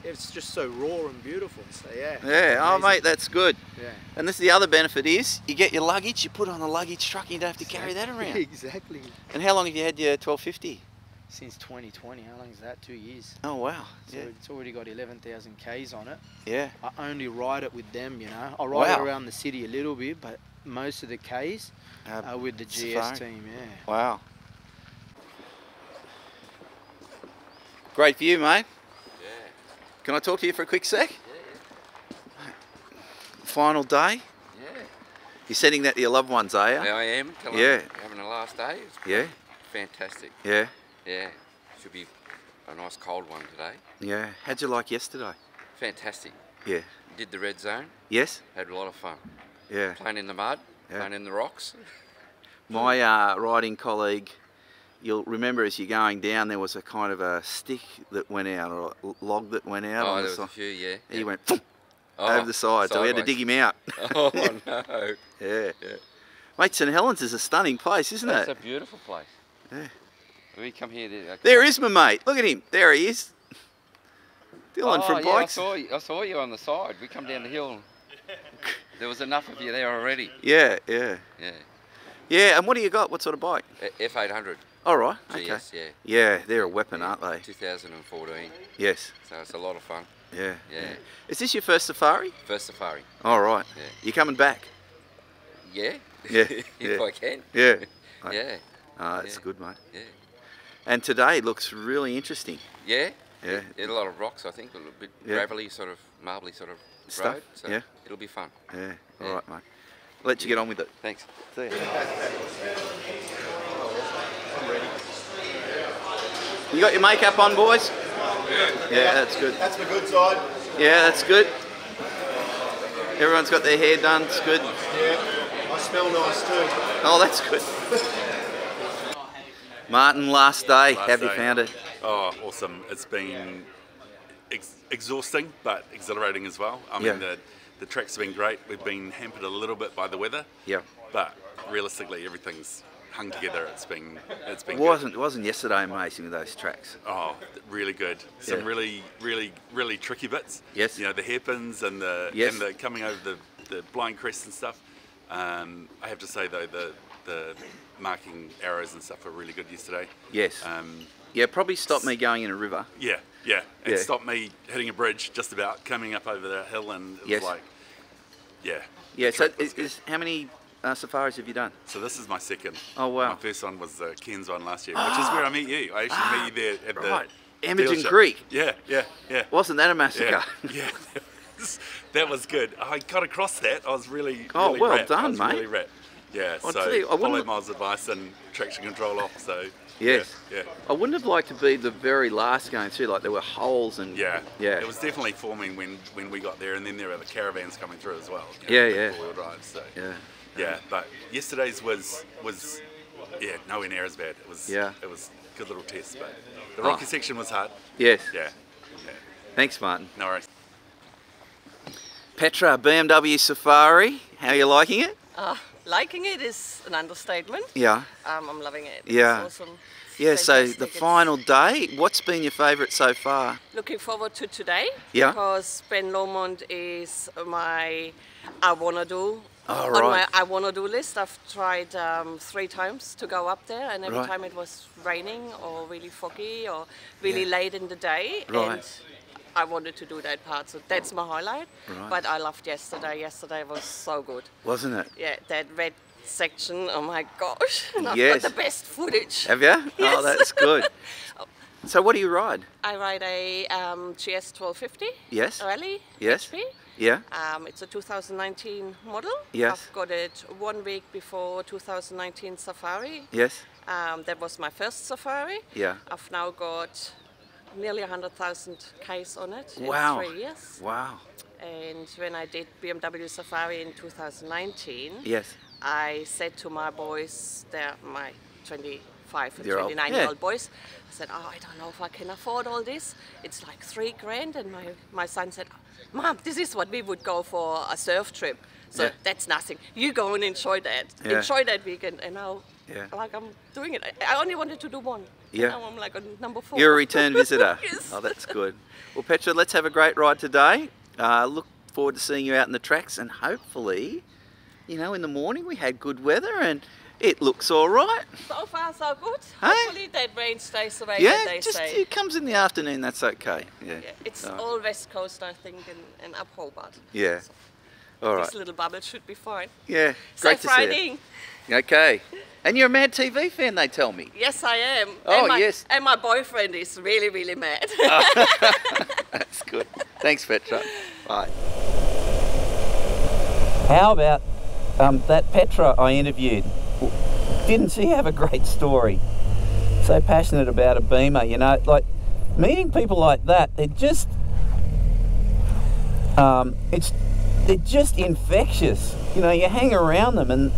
It's just so raw and beautiful. So yeah. Yeah. Oh mate, that's good. Yeah. And this is the other benefit is you get your luggage, you put on the luggage truck, and you don't have to carry that around. Exactly. And how long have you had your twelve fifty? Since twenty twenty, how long is that? Two years. Oh wow! So yeah. It's already got eleven thousand Ks on it. Yeah. I only ride it with them, you know. I ride wow. it around the city a little bit, but most of the Ks uh, are with the G S team. Yeah. Wow. Great view, mate. Yeah. Can I talk to you for a quick sec? Yeah. yeah. Final day. Yeah. You're sending that to your loved ones, are you? Yeah, I am. Tell yeah. them having a last day. It's yeah. Fantastic. Yeah. Yeah. Should be a nice cold one today. Yeah. How'd you like yesterday? Fantastic. Yeah. Did the red zone. Yes. Had a lot of fun. Yeah. Playing in the mud, yeah. playing in the rocks. My uh, riding colleague, you'll remember as you're going down, there was a kind of a stick that went out, or a log that went out. Oh, on there the was side. a few, yeah. He yeah. went oh, over the side, sideways. So we had to dig him out. Oh, no. yeah. yeah. Mate, Saint Helens is a stunning place, isn't That's it? It's a beautiful place. Yeah. We come here. To, there is my mate. Look at him. There he is. Dylan oh, from yeah, Bikes. I saw, you, I saw you on the side. We come down the hill. And there was enough of you there already. Yeah, yeah. Yeah. Yeah, and what do you got? What sort of bike? F eight hundred. All right. Okay. G S, yeah. Yeah, they're a weapon, yeah. aren't they? two thousand fourteen. Yes. So it's a lot of fun. Yeah. Yeah. yeah. Is this your first safari? First safari. All right. Yeah. You coming back? Yeah. Yeah. if yeah. I can. Yeah. yeah. Ah, it's yeah. good, mate. Yeah. And today looks really interesting. Yeah. Yeah. It, a lot of rocks, I think. A little bit yeah. gravelly, sort of marbly, sort of Stuff. road. So yeah. It'll be fun. Yeah. All yeah. right, mate. I'll let you get on with it. Thanks. See you. You got your makeup on, boys? Yeah. Yeah, that's good. That's the good side. Yeah, that's good. Everyone's got their hair done. It's good. Yeah. I smell nice too. Oh, that's good. Martin, last day. Last Have day. you found it? Oh, awesome. It's been ex exhausting, but exhilarating as well. I mean, yeah. the, the track's been great. We've been hampered a little bit by the weather. Yeah. But realistically, everything's hung together. It's been it's been. Wasn't good. wasn't yesterday amazing with those tracks? Oh, really good. Some yeah. really really really tricky bits. Yes. You know, the hairpins and the yes. and the coming over the the blind crests and stuff. Um, I have to say though, the the marking arrows and stuff were really good yesterday. Yes. Um, yeah, probably stopped me going in a river. Yeah, yeah. It yeah. stopped me hitting a bridge just about coming up over the hill, and it yes. was like, yeah. Yeah, so is, is, how many uh, safaris have you done? So this is my second. Oh, wow. My first one was the Cairns one last year, oh. which is where I met you. I actually ah, met you there at right. the Imogen Creek. Yeah, yeah, yeah. Wasn't that a massacre? Yeah, yeah. That, was, that was good. I got across that. I was really, oh, really well rapt. done, I was mate. really rapt. Yeah, I'll so you, I followed Miles' advice and traction control off, so... Yes. Yeah, yeah. I wouldn't have liked to be the very last going through, like there were holes and... Yeah, yeah. It was definitely forming when, when we got there, and then there were the caravans coming through as well. You know, yeah, yeah. Four-wheel drive, so... Yeah. Yeah, but yesterday's was, was yeah, nowhere near as bad. It was, yeah. it was a good little test, but the rocky oh. section was hard. Yes. Yeah. yeah. Thanks, Martin. No worries. Petra, B M W Safari, how are you liking it? Oh. Liking it is an understatement. Yeah. Um, I'm loving it. Yeah. It's awesome. It's yeah, fantastic. So the final day, what's been your favourite so far? Looking forward to today. Yeah. Because Ben Lomond is my I wanna do. Oh, right. On my I wanna do list. I've tried um, three times to go up there, and every right. time it was raining or really foggy or really yeah. late in the day. Right. And I wanted to do that part, so that's my highlight. Right. But I loved yesterday. Yesterday was so good. Wasn't it? Yeah, that red section, oh my gosh. And I've yes. got the best footage. Have you? Yes. Oh, that's good. So what do you ride? I ride a um, G S twelve fifty. Yes. Rally. Yes. H P. Yeah. Um, it's a two thousand nineteen model. Yes. I've got it one week before two thousand nineteen Safari. Yes. Um, that was my first Safari. Yeah. I've now got nearly one hundred thousand Ks on it wow. in three years. Wow. And when I did B M W Safari in two thousand nineteen, yes. I said to my boys, they're my twenty-five and twenty-nine-year-old yeah. boys, I said, oh, I don't know if I can afford all this. It's like three grand. And my, my son said, Mom, this is what we would go for a surf trip. So yeah. that's nothing. You go and enjoy that. Yeah. Enjoy that weekend. And now Yeah. like I'm doing it. I only wanted to do one. Yeah. Now I'm like on number four. You're a return visitor. Yes. Oh, that's good. Well, Petra, let's have a great ride today. Uh, look forward to seeing you out in the tracks, and hopefully, you know, in the morning we had good weather and it looks all right. So far, so good. Hey? Hopefully that rain stays away. Yeah, they just say. It comes in the afternoon. That's okay. Yeah. yeah. It's so. all West Coast, I think, and, and up Hobart. Yeah. So all right. This little bubble should be fine. Yeah. Great Safe to riding. See you. Okay. And you're a MAD T V fan, they tell me. Yes, I am. Oh, and my, yes. And my boyfriend is really, really mad. Oh. That's good. Thanks, Petra. Bye. How about um, that Petra I interviewed, didn't she have a great story? So passionate about a Beamer, you know, like meeting people like that, they're just, um, it's, they're just infectious. You know, you hang around them and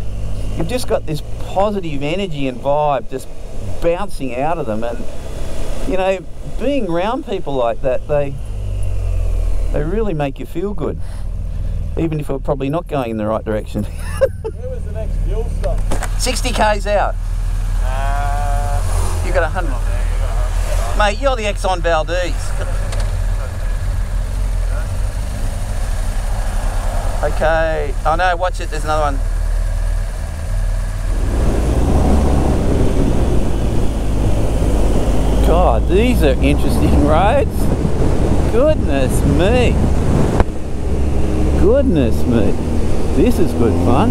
you've just got this positive energy and vibe just bouncing out of them. And, you know, being around people like that, they, they really make you feel good. Even if we're probably not going in the right direction. Where was the next fuel stop? sixty k's out. Uh, you got a hundred. Yeah, mate, you're the Exxon Valdez. Okay. Oh no, watch it, there's another one. God, these are interesting roads. Goodness me. Goodness me. This is good fun.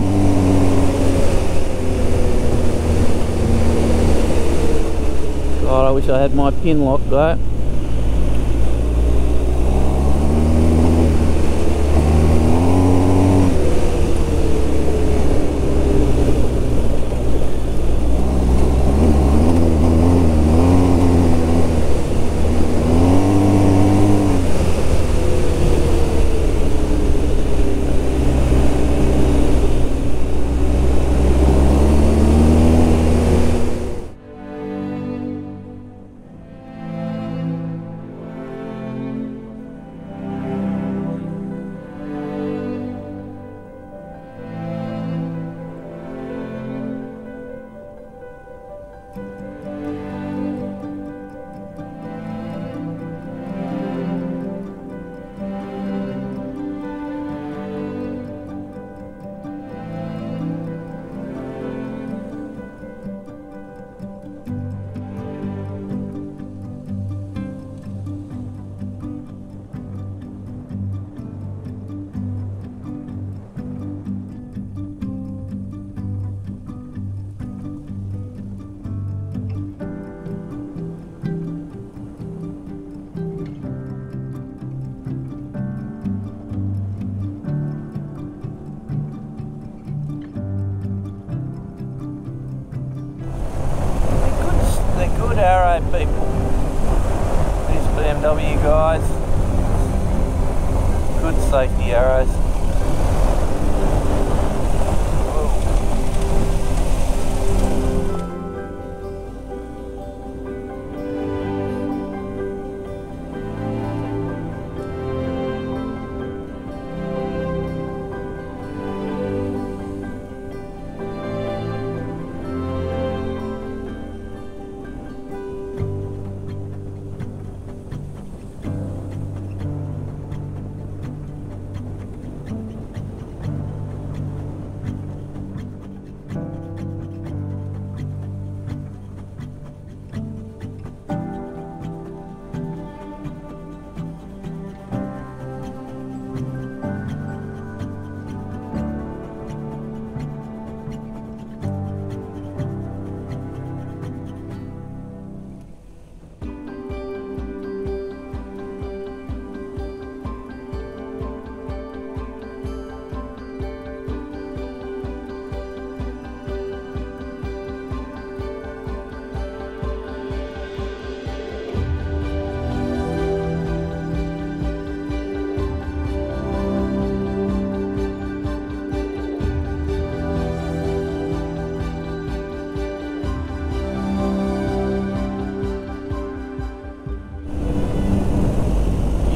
God, I wish I had my pin lock though.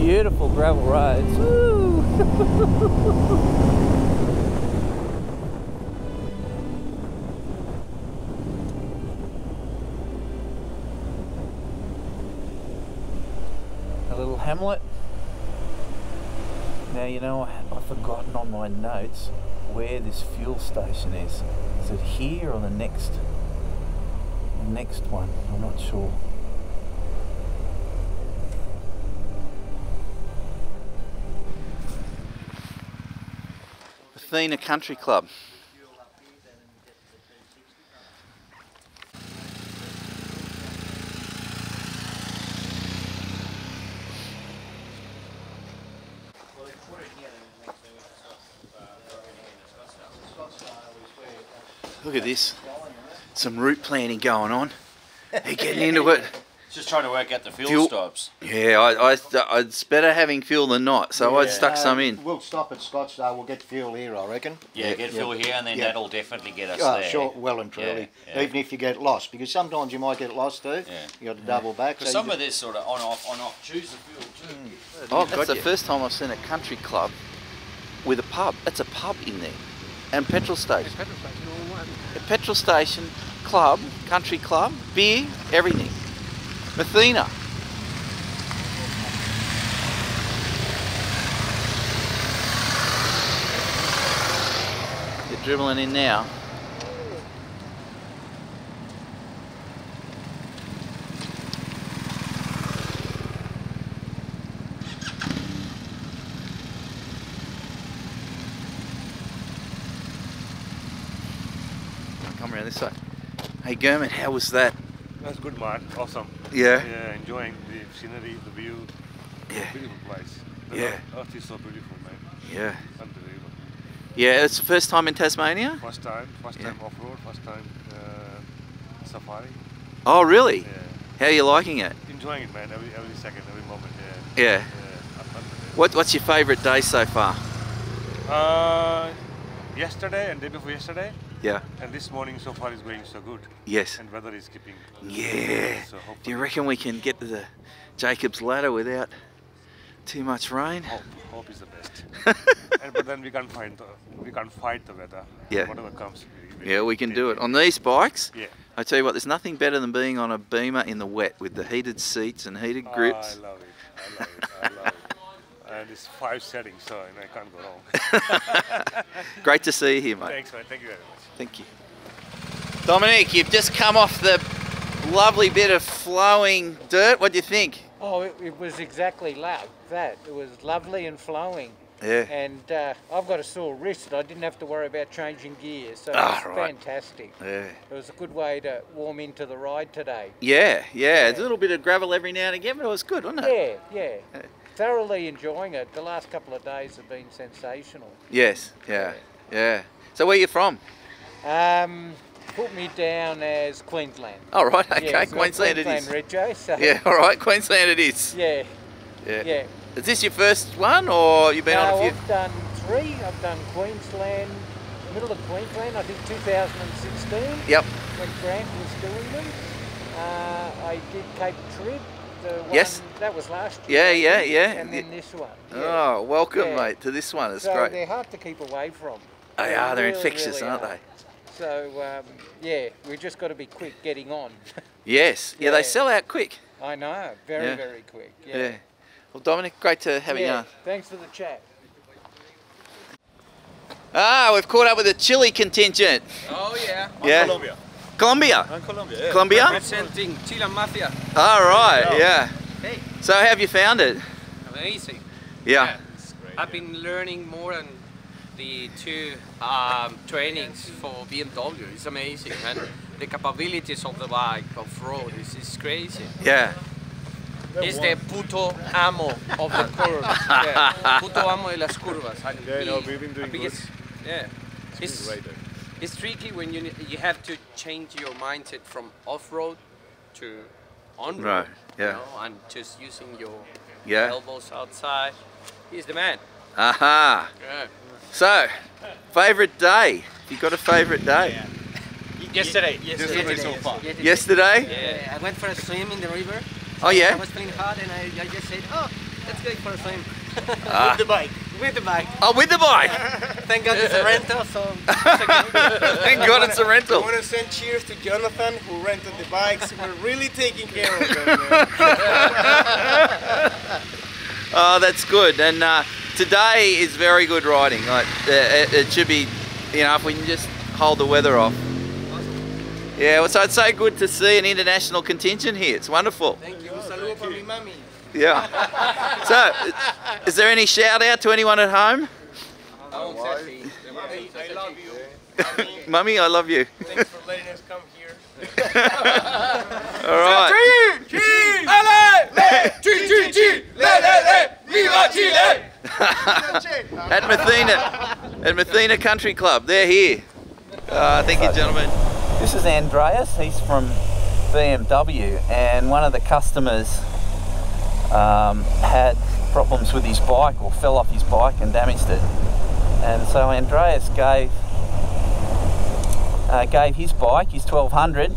Beautiful gravel roads. Woo. A little hamlet. Now you know I, I've forgotten on my notes where this fuel station is. Is it here or the next, the next one? I'm not sure. Athena Country Club. Look at this. Some route planning going on. They're getting into it. Just trying to work out the fuel, fuel. stops. Yeah, I, I, I, it's better having fuel than not, so yeah. I'd stuck um, some in. We'll stop at Scottsdale, we'll get fuel here, I reckon. Yeah, yeah. get fuel yeah. here, and then yeah. that'll definitely get us oh, there. Sure, well and truly. Yeah. Yeah. Even if you get lost, because sometimes you might get lost too. Yeah. you got to double back. So some of this sort of on-off, on-off, choose the fuel too. Mm. Oh, That's the you. first time I've seen a country club with a pub. That's a pub in there. And petrol station. Petrol station, all one. A petrol station, club, country club, beer, everything. Athena. They're dribbling in now. Come around this side. Hey German, how was that? That's good, Martin. Awesome. Yeah. Yeah, enjoying the scenery, the view. Yeah. Beautiful place. The yeah. Earth is so beautiful, man. Yeah. Unbelievable. Yeah, it's the first time in Tasmania? First time. First yeah. time off-road, first time uh, safari. Oh, really? Yeah. How are you liking it? Enjoying it, man. Every, every second, every moment. Yeah. Yeah. yeah. What, what's your favourite day so far? Uh, yesterday and day before yesterday. Yeah. And this morning so far is going so good. Yes. And weather is keeping. Yeah. So do you reckon we can get to the Jacob's Ladder without too much rain? Hope, hope is the best. and, but then we can't find the, we can't fight the weather. Yeah. Whatever comes. We, we yeah, we can do it. it on these bikes. Yeah. I tell you what, there's nothing better than being on a Beamer in the wet with the heated seats and heated grips. Oh, I love it. I love it. I love it. And it's five settings, so you know, I can't go wrong. Great to see you here, mate. Thanks, mate. Thank you very much. Thank you. Dominic, you've just come off the lovely bit of flowing dirt. What do you think? Oh, it, it was exactly like that. It was lovely and flowing. Yeah. And uh, I've got a sore wrist. I didn't have to worry about changing gear, so oh, it's right. fantastic. Yeah. It was a good way to warm into the ride today. Yeah, yeah. yeah. A little bit of gravel every now and again, but it was good, wasn't it? Yeah, yeah. yeah. Thoroughly enjoying it. The last couple of days have been sensational. Yes, yeah, yeah. So where are you from? Um, put me down as Queensland. All right, okay, yeah, so Queensland, Queensland it is. Queensland, Rego, so. Yeah, all right, Queensland it is. Yeah. yeah, yeah. Is this your first one, or you've been no, on a few? I've done three. I've done Queensland, middle of Queensland, I think two thousand sixteen. Yep. When Grant was doing them. Uh, I did Cape Trib. The one yes. That was last year. Yeah, yeah, yeah. And then yeah. this one. Yeah. Oh, welcome, yeah. mate, to this one. It's so great. They're hard to keep away from. They, they are. They're really, infectious, really aren't are. they? So, um, yeah, we've just got to be quick getting on. yes. Yeah, yeah, they sell out quick. I know. Very, yeah. very quick. Yeah. yeah. Well, Dominic, great to have yeah. you on. Thanks for the chat. Ah, we've caught up with the Chile contingent. Oh, yeah. yeah. Colombia. Colombia? I'm Colombia, yeah. Colombia? Representing Chilean Mafia. All right, oh. yeah. Hey. So how have you found it? Amazing. Yeah. yeah. Great, I've yeah. been learning more on the two um, trainings for B M W. It's amazing, and the capabilities of the bike, off-road, is, is crazy. Yeah. It's the puto amo of the curves. yeah. Puto amo de las curvas. And yeah, we, no, we've been doing good. Yeah. It's, it's It's tricky when you you have to change your mindset from off-road to on-road, right, yeah. you know, and just using your yeah. elbows outside. He's the man. Aha. Yeah. So, favourite day. You got a favourite day? Yeah. Yesterday. Yesterday. Yesterday. So far. Yesterday? Yesterday? Yeah. I went for a swim in the river. Oh yeah? I was playing hard and I, I just said, oh, let's go for a swim. Ah. With the bike. With the bike. Oh, with the bike! Thank God it's a rental, so... Thank God it's a rental. I want to send cheers to Jonathan, who rented the bikes. We're really taking care of them. Oh, that's good. And uh, today is very good riding. Like, uh, it, it should be, you know, if we can just hold the weather off. Awesome. Yeah, well, so it's so good to see an international contingent here. It's wonderful. Thank you. Saludo para mi mami. Yeah. So, is there any shout out to anyone at home? Oh, Mummy, I love you. Mummy, I love you. Thanks for letting us come here. All right. Cheers! At Mathena, at Mathena Country Club, they're here. Uh, thank so, you, gentlemen. This is Andreas. He's from B M W, and one of the customers um, had problems with his bike, or fell off his bike and damaged it. And so Andreas gave uh, gave his bike, his twelve hundred,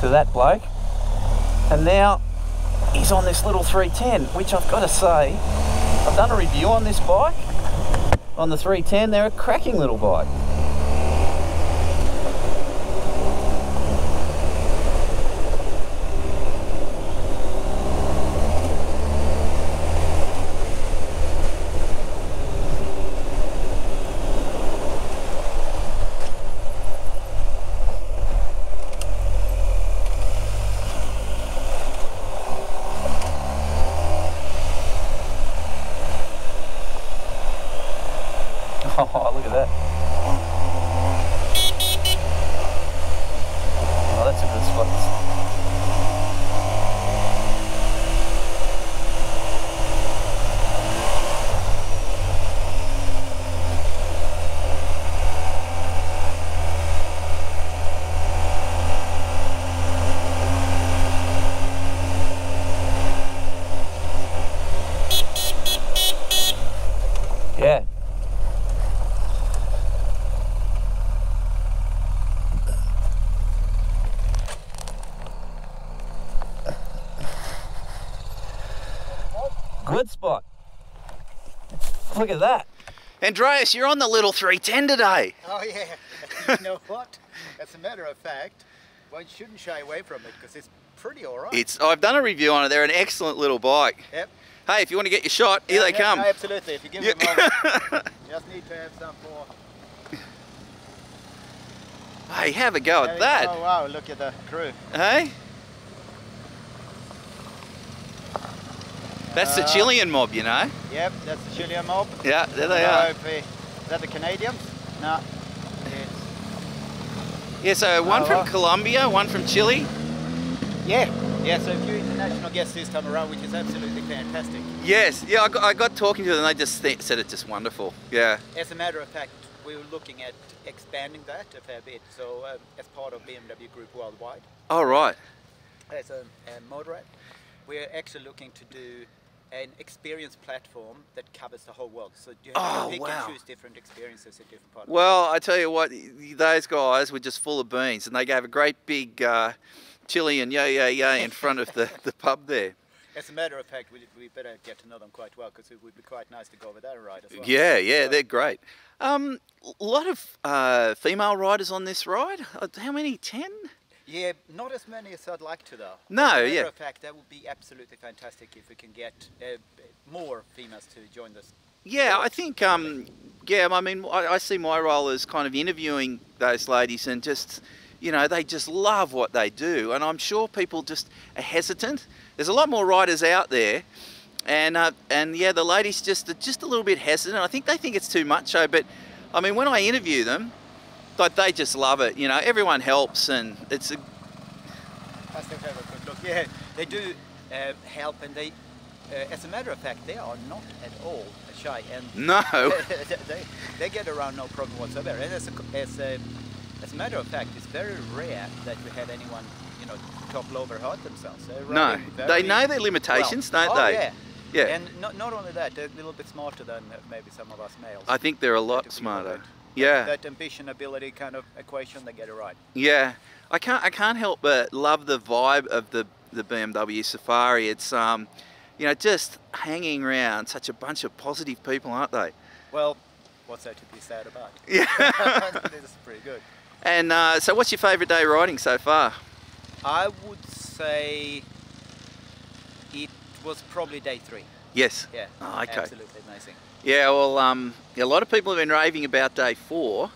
to that bloke, and now he's on this little three ten, which I've got to say, I've done a review on this bike, on the three ten. They're a cracking little bike. Spot. Look at that. Andreas, you're on the little three ten today. Oh yeah, you know what? As a matter of fact, one shouldn't shy away from it because it's pretty all right. It's, I've done a review on it. They're an excellent little bike. Yep. Hey, if you want to get your shot, yeah, here they no, come. No, absolutely, if you give them a moment. Just need to have some more. Hey, have a go there at that. Go. Oh wow, look at the crew. Hey? That's the Chilean mob, you know. Yep, that's the Chilean mob. Yeah, there they are. Is that the Canadians? No. Yes. Yeah, so one oh, from well. Colombia, one from Chile. Yeah. Yeah, so a few international guests this time around, which is absolutely fantastic. Yes, yeah, I got, I got talking to them and they just th said it's just wonderful, yeah. As a matter of fact, we were looking at expanding that a fair bit, so um, as part of B M W Group Worldwide. Oh, right. As a, a moderate, we're actually looking to do an experience platform that covers the whole world. So you have oh, to pick wow. and choose different experiences in different parts. Well, I tell you what, those guys were just full of beans, and they gave a great big uh, chili and yay, yay, yay in front of the, the pub there. As a matter of fact, we, we better get to know them quite well because it would be quite nice to go over that ride as well. Yeah, yeah, so, they're great. A um, lot of uh, female riders on this ride. How many? ten? Yeah, not as many as I'd like to though. No, as a matter yeah. of fact, that would be absolutely fantastic if we can get uh, more females to join this. Yeah, I think, um, yeah, I mean, I, I see my role as kind of interviewing those ladies and just, you know, they just love what they do. And I'm sure people just are hesitant. There's a lot more riders out there. And, uh, and yeah, the ladies just are just a little bit hesitant. I think they think it's too macho, but I mean, when I interview them, like they just love it, you know. Everyone helps, and it's a. I still have a good look. Yeah, they do uh, help, and they, uh, as a matter of fact, they are not at all shy, and no, they, they they get around no problem whatsoever. And as a, as a as a matter of fact, it's very rare that we have anyone, you know, topple over, hurt themselves. They're no, they know their limitations, well. don't oh, they? Yeah. Yeah. And not not only that, they're a little bit smarter than maybe some of us males. I think they're a lot smarter. Yeah, that ambition, ability kind of equation, they get it right. Yeah, I can't I can't help but love the vibe of the the B M W Safari. It's um, you know, just hanging around such a bunch of positive people, aren't they? Well, what's there to be sad about? Yeah, this is pretty good. And uh, so, what's your favourite day riding so far? I would say it was probably day three. Yes. Yeah. Oh, okay. Absolutely amazing. Yeah, well, um, a lot of people have been raving about day four,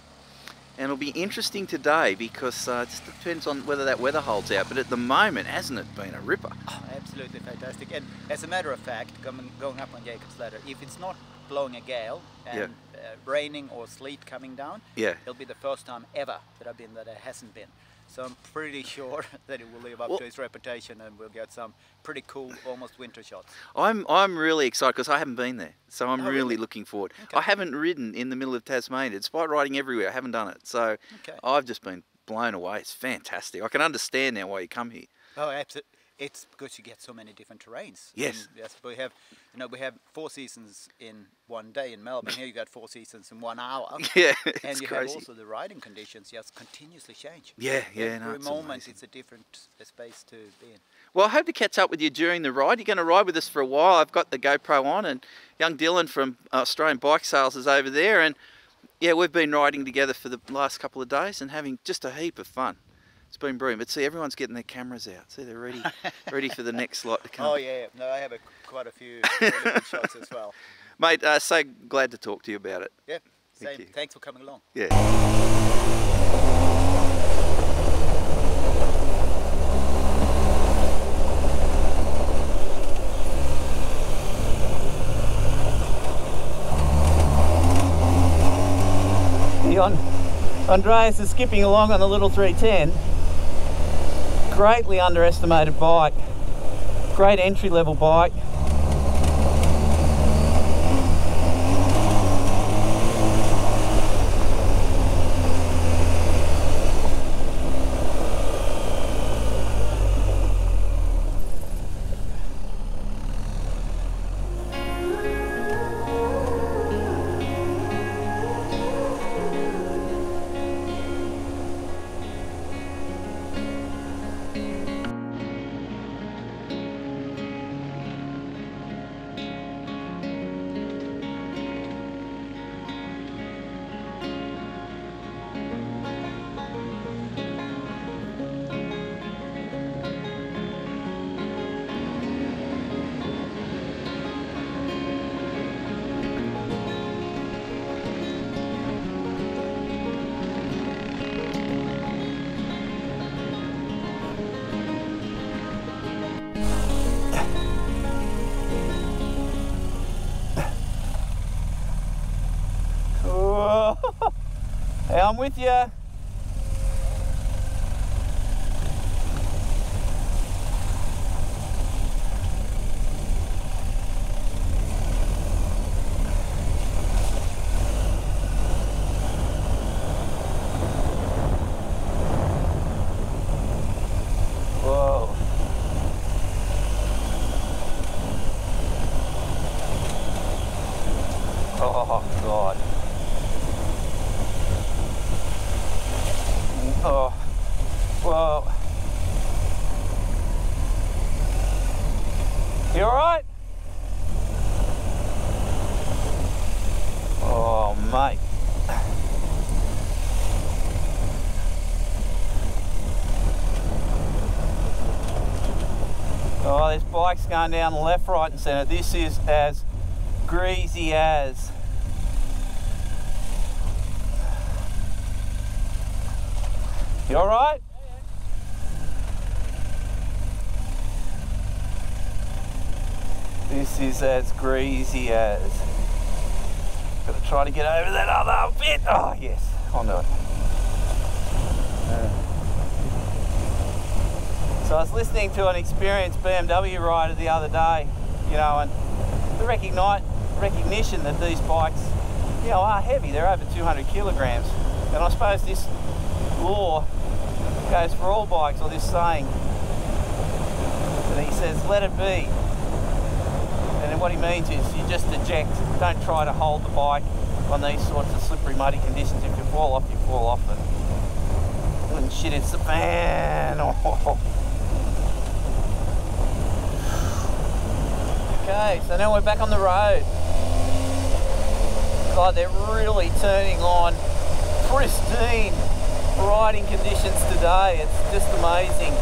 and it'll be interesting today because uh, it just depends on whether that weather holds out. But at the moment, hasn't it been a ripper? Oh, absolutely fantastic. And as a matter of fact, going up on Jacob's Ladder, if it's not blowing a gale and yeah. uh, raining or sleet coming down, yeah. it'll be the first time ever that I've been that it hasn't been. So I'm pretty sure that it will live up well, to its reputation, and we'll get some pretty cool, almost winter shots. I'm I'm really excited because I haven't been there, so I'm oh, really, really looking forward. Okay. I haven't ridden in the middle of Tasmania, despite riding everywhere. I haven't done it, so okay. I've just been blown away. It's fantastic. I can understand now why you come here. Oh, absolutely. It's because you get so many different terrains. Yes. And yes, we have, you know, we have four seasons in one day in Melbourne. Here you got four seasons in one hour. Yeah, it's and you crazy. Have also the riding conditions just continuously change. Yeah, yeah. Every no, it's moment, amazing. It's a different space to be in. Well, I hope to catch up with you during the ride. You're going to ride with us for a while. I've got the GoPro on, and young Dylan from Australian Bike Sales is over there, and yeah, we've been riding together for the last couple of days and having just a heap of fun. It's been brilliant, but see, everyone's getting their cameras out. See, they're ready, ready for the next lot to come. Oh yeah, no, I have a, quite a few really good shots as well. Mate, uh, so glad to talk to you about it. Yeah, same. Thank thanks for coming along. Yeah. Andreas is skipping along on the little three ten. Greatly underestimated bike, great entry level bike. I'm with you. Bike's going down left, right and centre. This is as greasy as. You all right? Yeah, yeah. This is as greasy as. Got to try to get over that other bit. Oh yes, I'll do it. So I was listening to an experienced B M W rider the other day, you know, and the recogni recognition that these bikes, you know, are heavy. They're over two hundred kilograms. And I suppose this law goes for all bikes, or this saying. And he says, let it be. And then what he means is you just eject. Don't try to hold the bike on these sorts of slippery, muddy conditions. If you fall off, you fall off. And, and shit, it's the fan. Oh. Okay, so now we're back on the road. God, they're really turning on pristine riding conditions today. It's just amazing.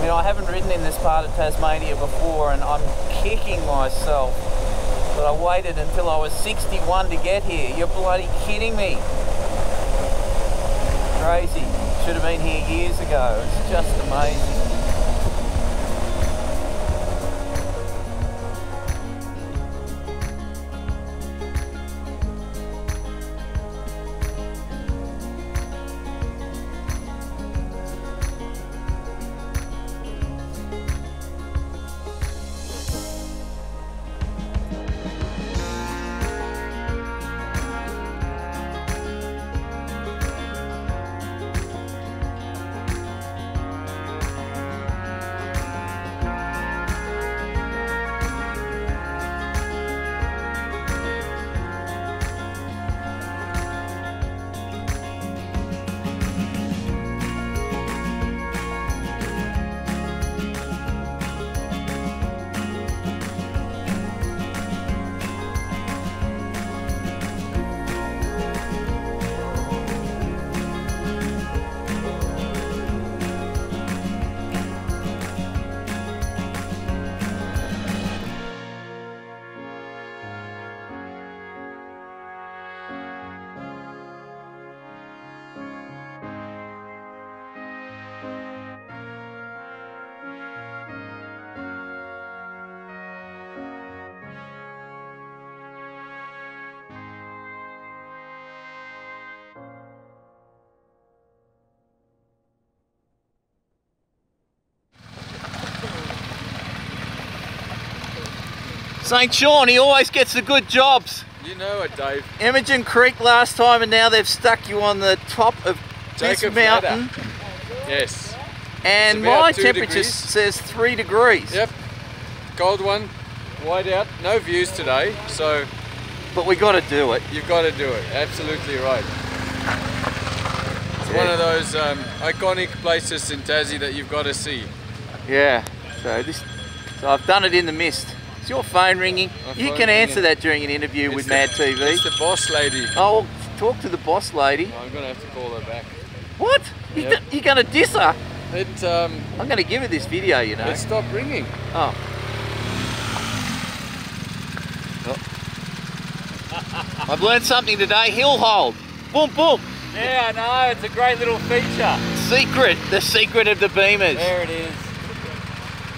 You know, I haven't ridden in this part of Tasmania before, and I'm kicking myself that I waited until I was sixty-one to get here. You're bloody kidding me. Crazy. Should have been here years ago. It's just amazing. Saint Sean, he always gets the good jobs. You know it, Dave. Imogen Creek last time, and now they've stuck you on the top of Jacob's Mountain. Ladder. Yes. And my temperature degrees. says three degrees. Yep. Cold one, white out, no views today, so. But we got to do it. You've got to do it. Absolutely right. It's yeah. one of those um, iconic places in Tassie that you've got to see. Yeah. So this. So I've done it in the mist. Is your phone ringing? My you phone can answer ringing. that during an interview it's with MAD T V. It's the boss lady. Oh, talk to the boss lady. Well, I'm going to have to call her back. What? Yep. You're going to diss her? It, um, I'm going to give her this video, you know. It stopped ringing. Oh. oh. I've learned something today. Hill hold. Boom, boom. Yeah, I know. It's a great little feature. Secret. The secret of the Beamers. There it is.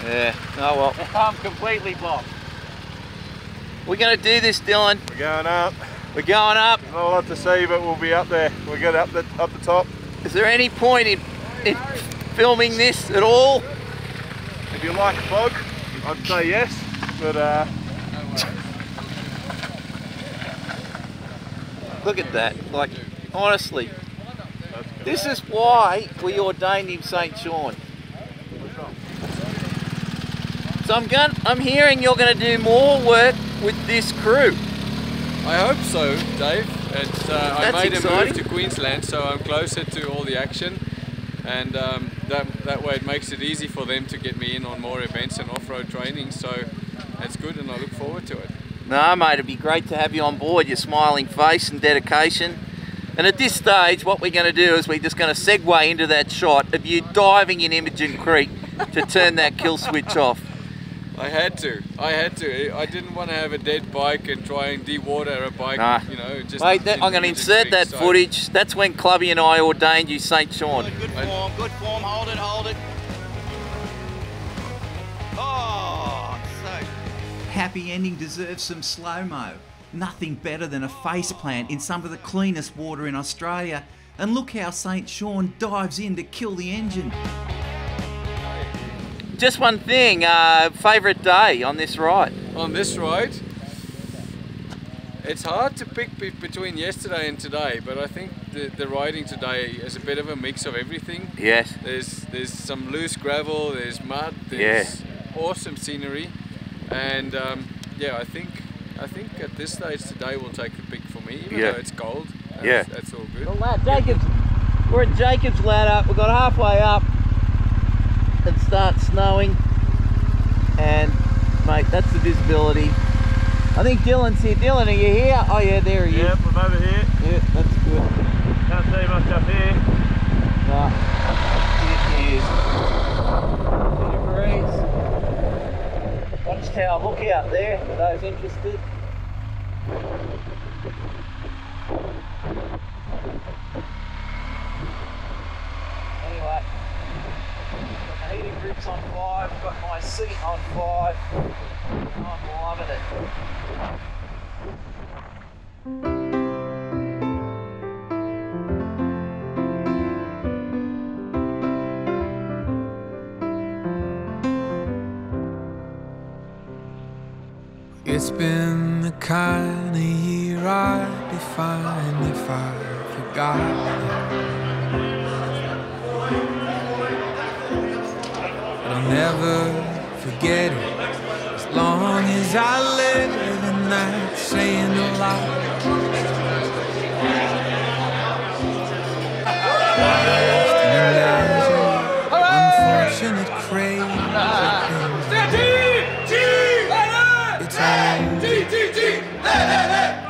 Yeah. Oh, well. I'm completely blocked. We're going to do this, Dylan. We're going up. We're going up. There's not a lot to see, but we'll be up there. We'll get up the, up the top. Is there any point in, in filming this at all? If you like fog, I'd say yes, but... Uh... Look at that. Like, honestly, this is why we ordained him Saint Sean. So I'm going, I'm hearing you're going to do more work with this crew. I hope so, Dave. It's, uh, I made exciting. a move to Queensland, so I'm closer to all the action, and um, that, that way it makes it easy for them to get me in on more events and off-road training, so that's good and I look forward to it. No, mate, it'd be great to have you on board, your smiling face and dedication. And at this stage, what we're going to do is we're just going to segue into that shot of you diving in Imogen Creek to turn that kill switch off. I had to. I had to. I didn't want to have a dead bike and try and de-water a bike, nah. you know. Just Wait, that, I'm going to insert that so. footage. That's when Clubby and I ordained you Saint Sean. Good, good form, good form. Hold it, hold it. Oh, so... Happy ending deserves some slow-mo. Nothing better than a faceplant in some of the cleanest water in Australia. And look how Saint Sean dives in to kill the engine. Just one thing, uh, favourite day on this ride? On this ride? It's hard to pick between yesterday and today, but I think the, the riding today is a bit of a mix of everything. Yes. There's there's some loose gravel, there's mud, there's yeah. awesome scenery, and um, yeah, I think I think at this stage today will take the pick for me, even yeah. though it's cold. That's, yeah. That's all good. Well, lad, Jacob's, we're at Jacob's Ladder, we've got halfway up. It starts snowing, and mate, that's the visibility. I think Dylan's here. Dylan, are you here? Oh yeah, there he yep, is. Yep, I'm over here. Yeah, that's good. Can't see much up here. Nah, here he is. Two degrees. Watchtower lookout there for those interested. Anyway. Heating grip's on five, got my seat on five. I'm loving it. It's been the kind of year I defined if I forgot. I'll never forget it as long as I live, and that's saying a lot. Unfortunate craze.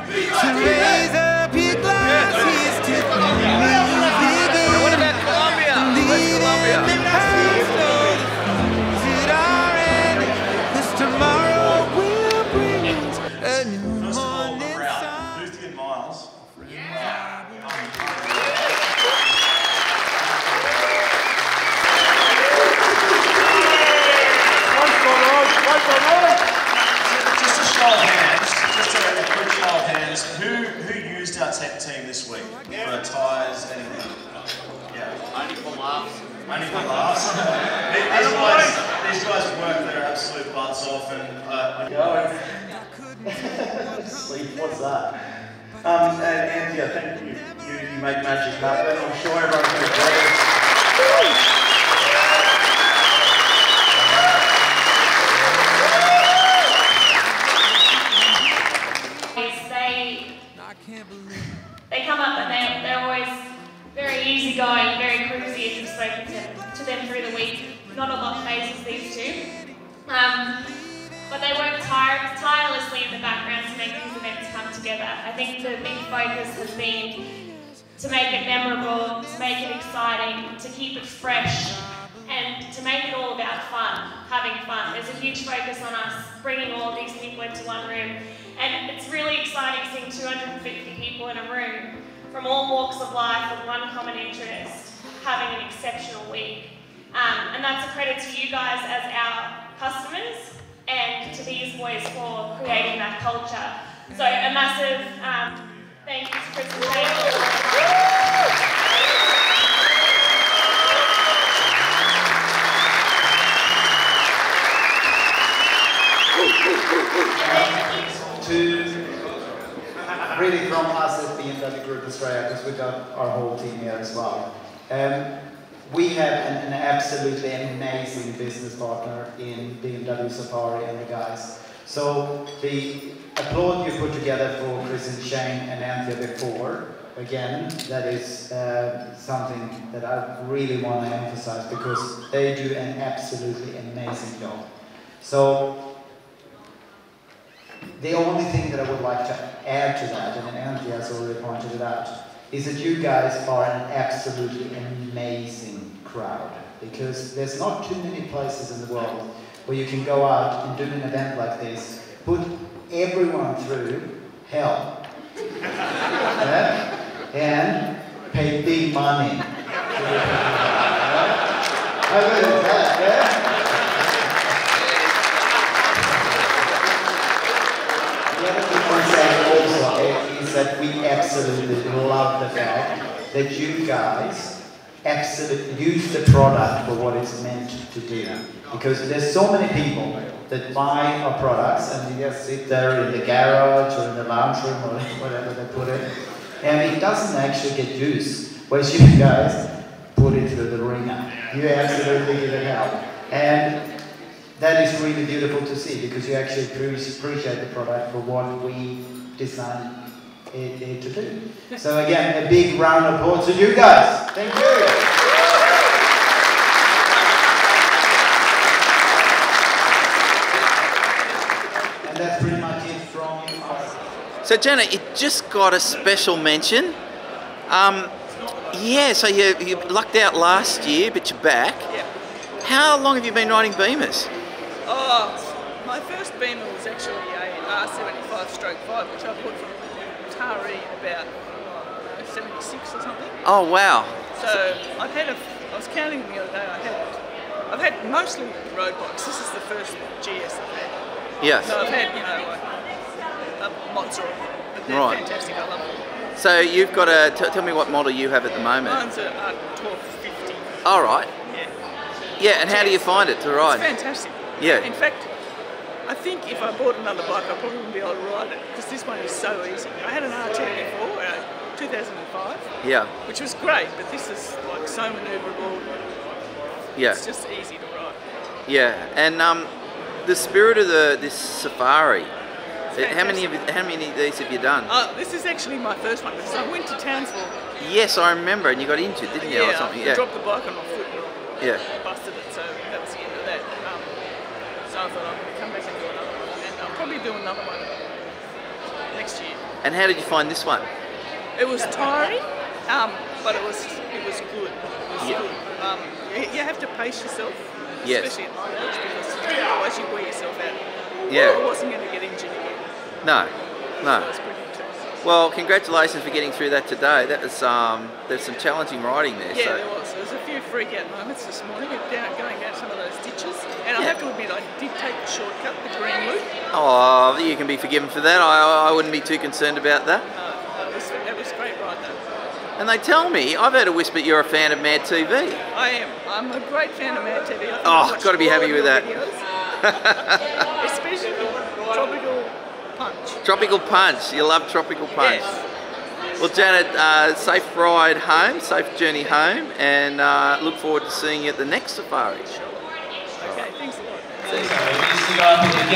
It's all to raise up your glasses to me. What about Colombia? Where's Colombia? Who who used our tech team this week for tyres? Anything? Yeah, only for laughs. Only for laughs. these, these guys, these guys work their absolute butts off, and uh, I go. asleep. What's that? Um, and Anthea, thank you. You, you make magic happen. I'm sure everyone can agree. They come up and they, they're always very easygoing, very cruisy, and I've spoken to, to them through the week. Not a lot faces, these two. Um, but they work tire, tirelessly in the background to make these events come together. I think the big focus has been to make it memorable, to make it exciting, to keep it fresh, and to make it all about fun, having fun. There's a huge focus on us bringing all these people into one room. And it's really exciting seeing two hundred fifty people in a room from all walks of life with one common interest having an exceptional week. Um, and that's a credit to you guys as our customers and to these boys for creating that culture. So a massive um, thank you to Chris and Shane. Really from us as B M W Group Australia, because we've got our whole team here as well. Um, we have an, an absolutely amazing business partner in B M W Safari and the guys. So the applaud you put together for Chris and Shane and Anthea before, again, that is uh, something that I really want to emphasize because they do an absolutely amazing job. So. The only thing that I would like to add to that, and Anthea has already pointed it out, is that you guys are an absolutely amazing crowd, because there's not too many places in the world where you can go out and do an event like this, put everyone through hell, yeah? And pay big money. I believe that, yeah? That we absolutely love the fact that you guys absolutely use the product for what it's meant to do. Because there's so many people that buy our products and they just sit there in the garage or in the lounge room or whatever they put it, and it doesn't actually get used. Whereas you guys put it through the ringer. You absolutely give it out. And that is really beautiful to see, because you actually appreciate the product for what we designed It, it to do. So again, a big round of applause to you guys. Thank you. And that's pretty much it from us. So Jenna, it just got a special mention. Um, yeah, so you, you lucked out last year, but you're back. Yep. How long have you been riding Beamers? Oh, my first Beamer was actually a R seventy-five stroke five, which I bought from Atari about uh, seventy-six or something. Oh wow! So I've had a, I was counting the other day. I had, I've had mostly road bikes. This is the first G S I've had. Yes. So I've had, you know, like a monster of them, but they're right. Fantastic. I love them. So you've got a. T tell me what model you have at the moment. Mine's a uh, twelve fifty. All right. Yeah. Yeah, and how do you find it to ride? It's fantastic. Yeah. In fact, I think if I bought another bike, I probably wouldn't be able to ride it, because this one is so easy. I had an R T before, uh, two thousand five, yeah, which was great, but this is like so manoeuvrable. Yeah, it's just easy to ride. Yeah, and um, the spirit of the this Safari. It, how many of how many of these have you done? Uh, this is actually my first one, because I went to Townsville. Yes, I remember, and you got injured, didn't you? Yeah, or something? I yeah. dropped the bike on my foot and yeah. busted it, so that was the end of that. Um, so I thought I'd come back and do another one, and I'll probably do another one next year. And how did you find this one? It was tiring, um, but it was it was good. It was yeah. good. Um, you, you have to pace yourself, yes. especially at my age, because otherwise you wear yourself out. Yeah. Well, I wasn't going to get injured again. No, no. So well, congratulations for getting through that today. That was um, there's some challenging riding there. Yeah, so. There was. There was a few freak-out moments this morning, down, going down some of those ditches. And I have to admit, I did take the shortcut, the green loop. Oh, you can be forgiven for that. I, I wouldn't be too concerned about that. No, it was, it was great ride though. And they tell me, I've heard a whisper you're a fan of MADtv. I am. I'm a great fan of MADtv. Oh, I've got to be happy with that. Especially Tropical Punch. Punch. Tropical Punch. You love Tropical Punch. Yes. Well, Janet, uh, safe ride home, safe journey home, and uh, look forward to seeing you at the next safari. Sure. Okay, thanks a lot. See you. So there's the guys in the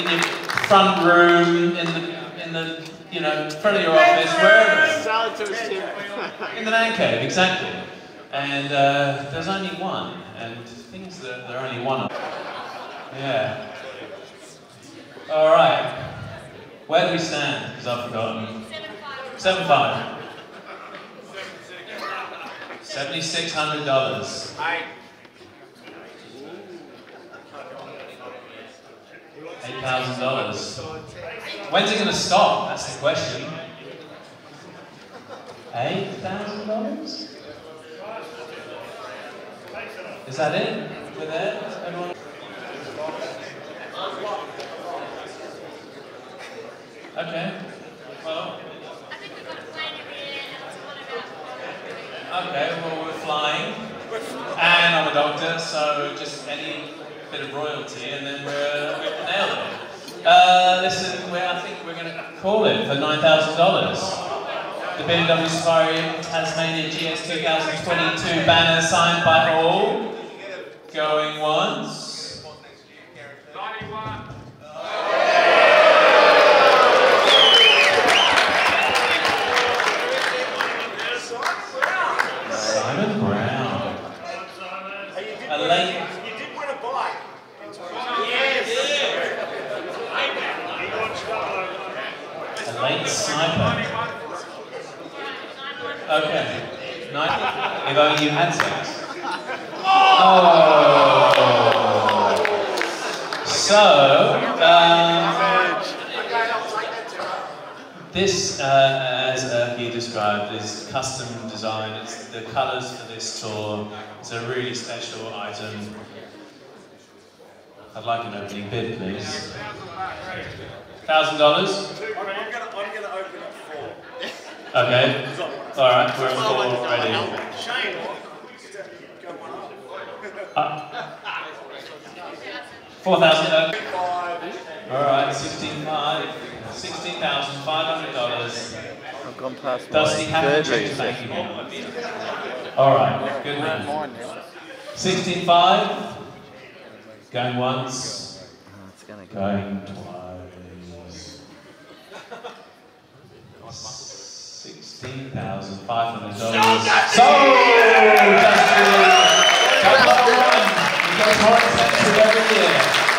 garage, in your front room, in the, in the you know, front of your office, wherever. In the man cave, exactly. And uh, there's only one, and things that there are only one of. Yeah. All right. Where do we stand? Because I've forgotten. seven five. seven thousand six hundred dollars. eight thousand dollars. When's it going to stop? That's the question. eight thousand dollars? Is that it? We're there? Everyone? Okay. Well. I think we've got a plane in the air and it's all about. Okay, well, we're flying. And I'm a doctor, so just any bit of royalty and then we're, we're nailed it. Uh, listen, we're, I think we're going to call it for nine thousand dollars. The B M W Safari Tasmania G S two thousand twenty-two banner signed by all. Going once. ninety-one. Simon Brown. A late. You did win a bike. Yes. A late sniper. Okay. Nice. If only you had sex. Oh. So, um, this, uh, as uh, you described, is custom design. It's the colours for this tour. It's a really special item. I'd like an opening bid, please. Thousand dollars. I'm gonna, I'm gonna open it for. Okay. Alright, we're all already. Shane, uh, four thousand. Alright, sixteen thousand five hundred dollars. I've gone past Dusty, happy trip to thank you. Alright, good one. sixteen five. Going once. Oh, it's gonna go. Going twice. sixteen thousand five hundred dollars. So, Dusty! Dusty! You guys hold it every year.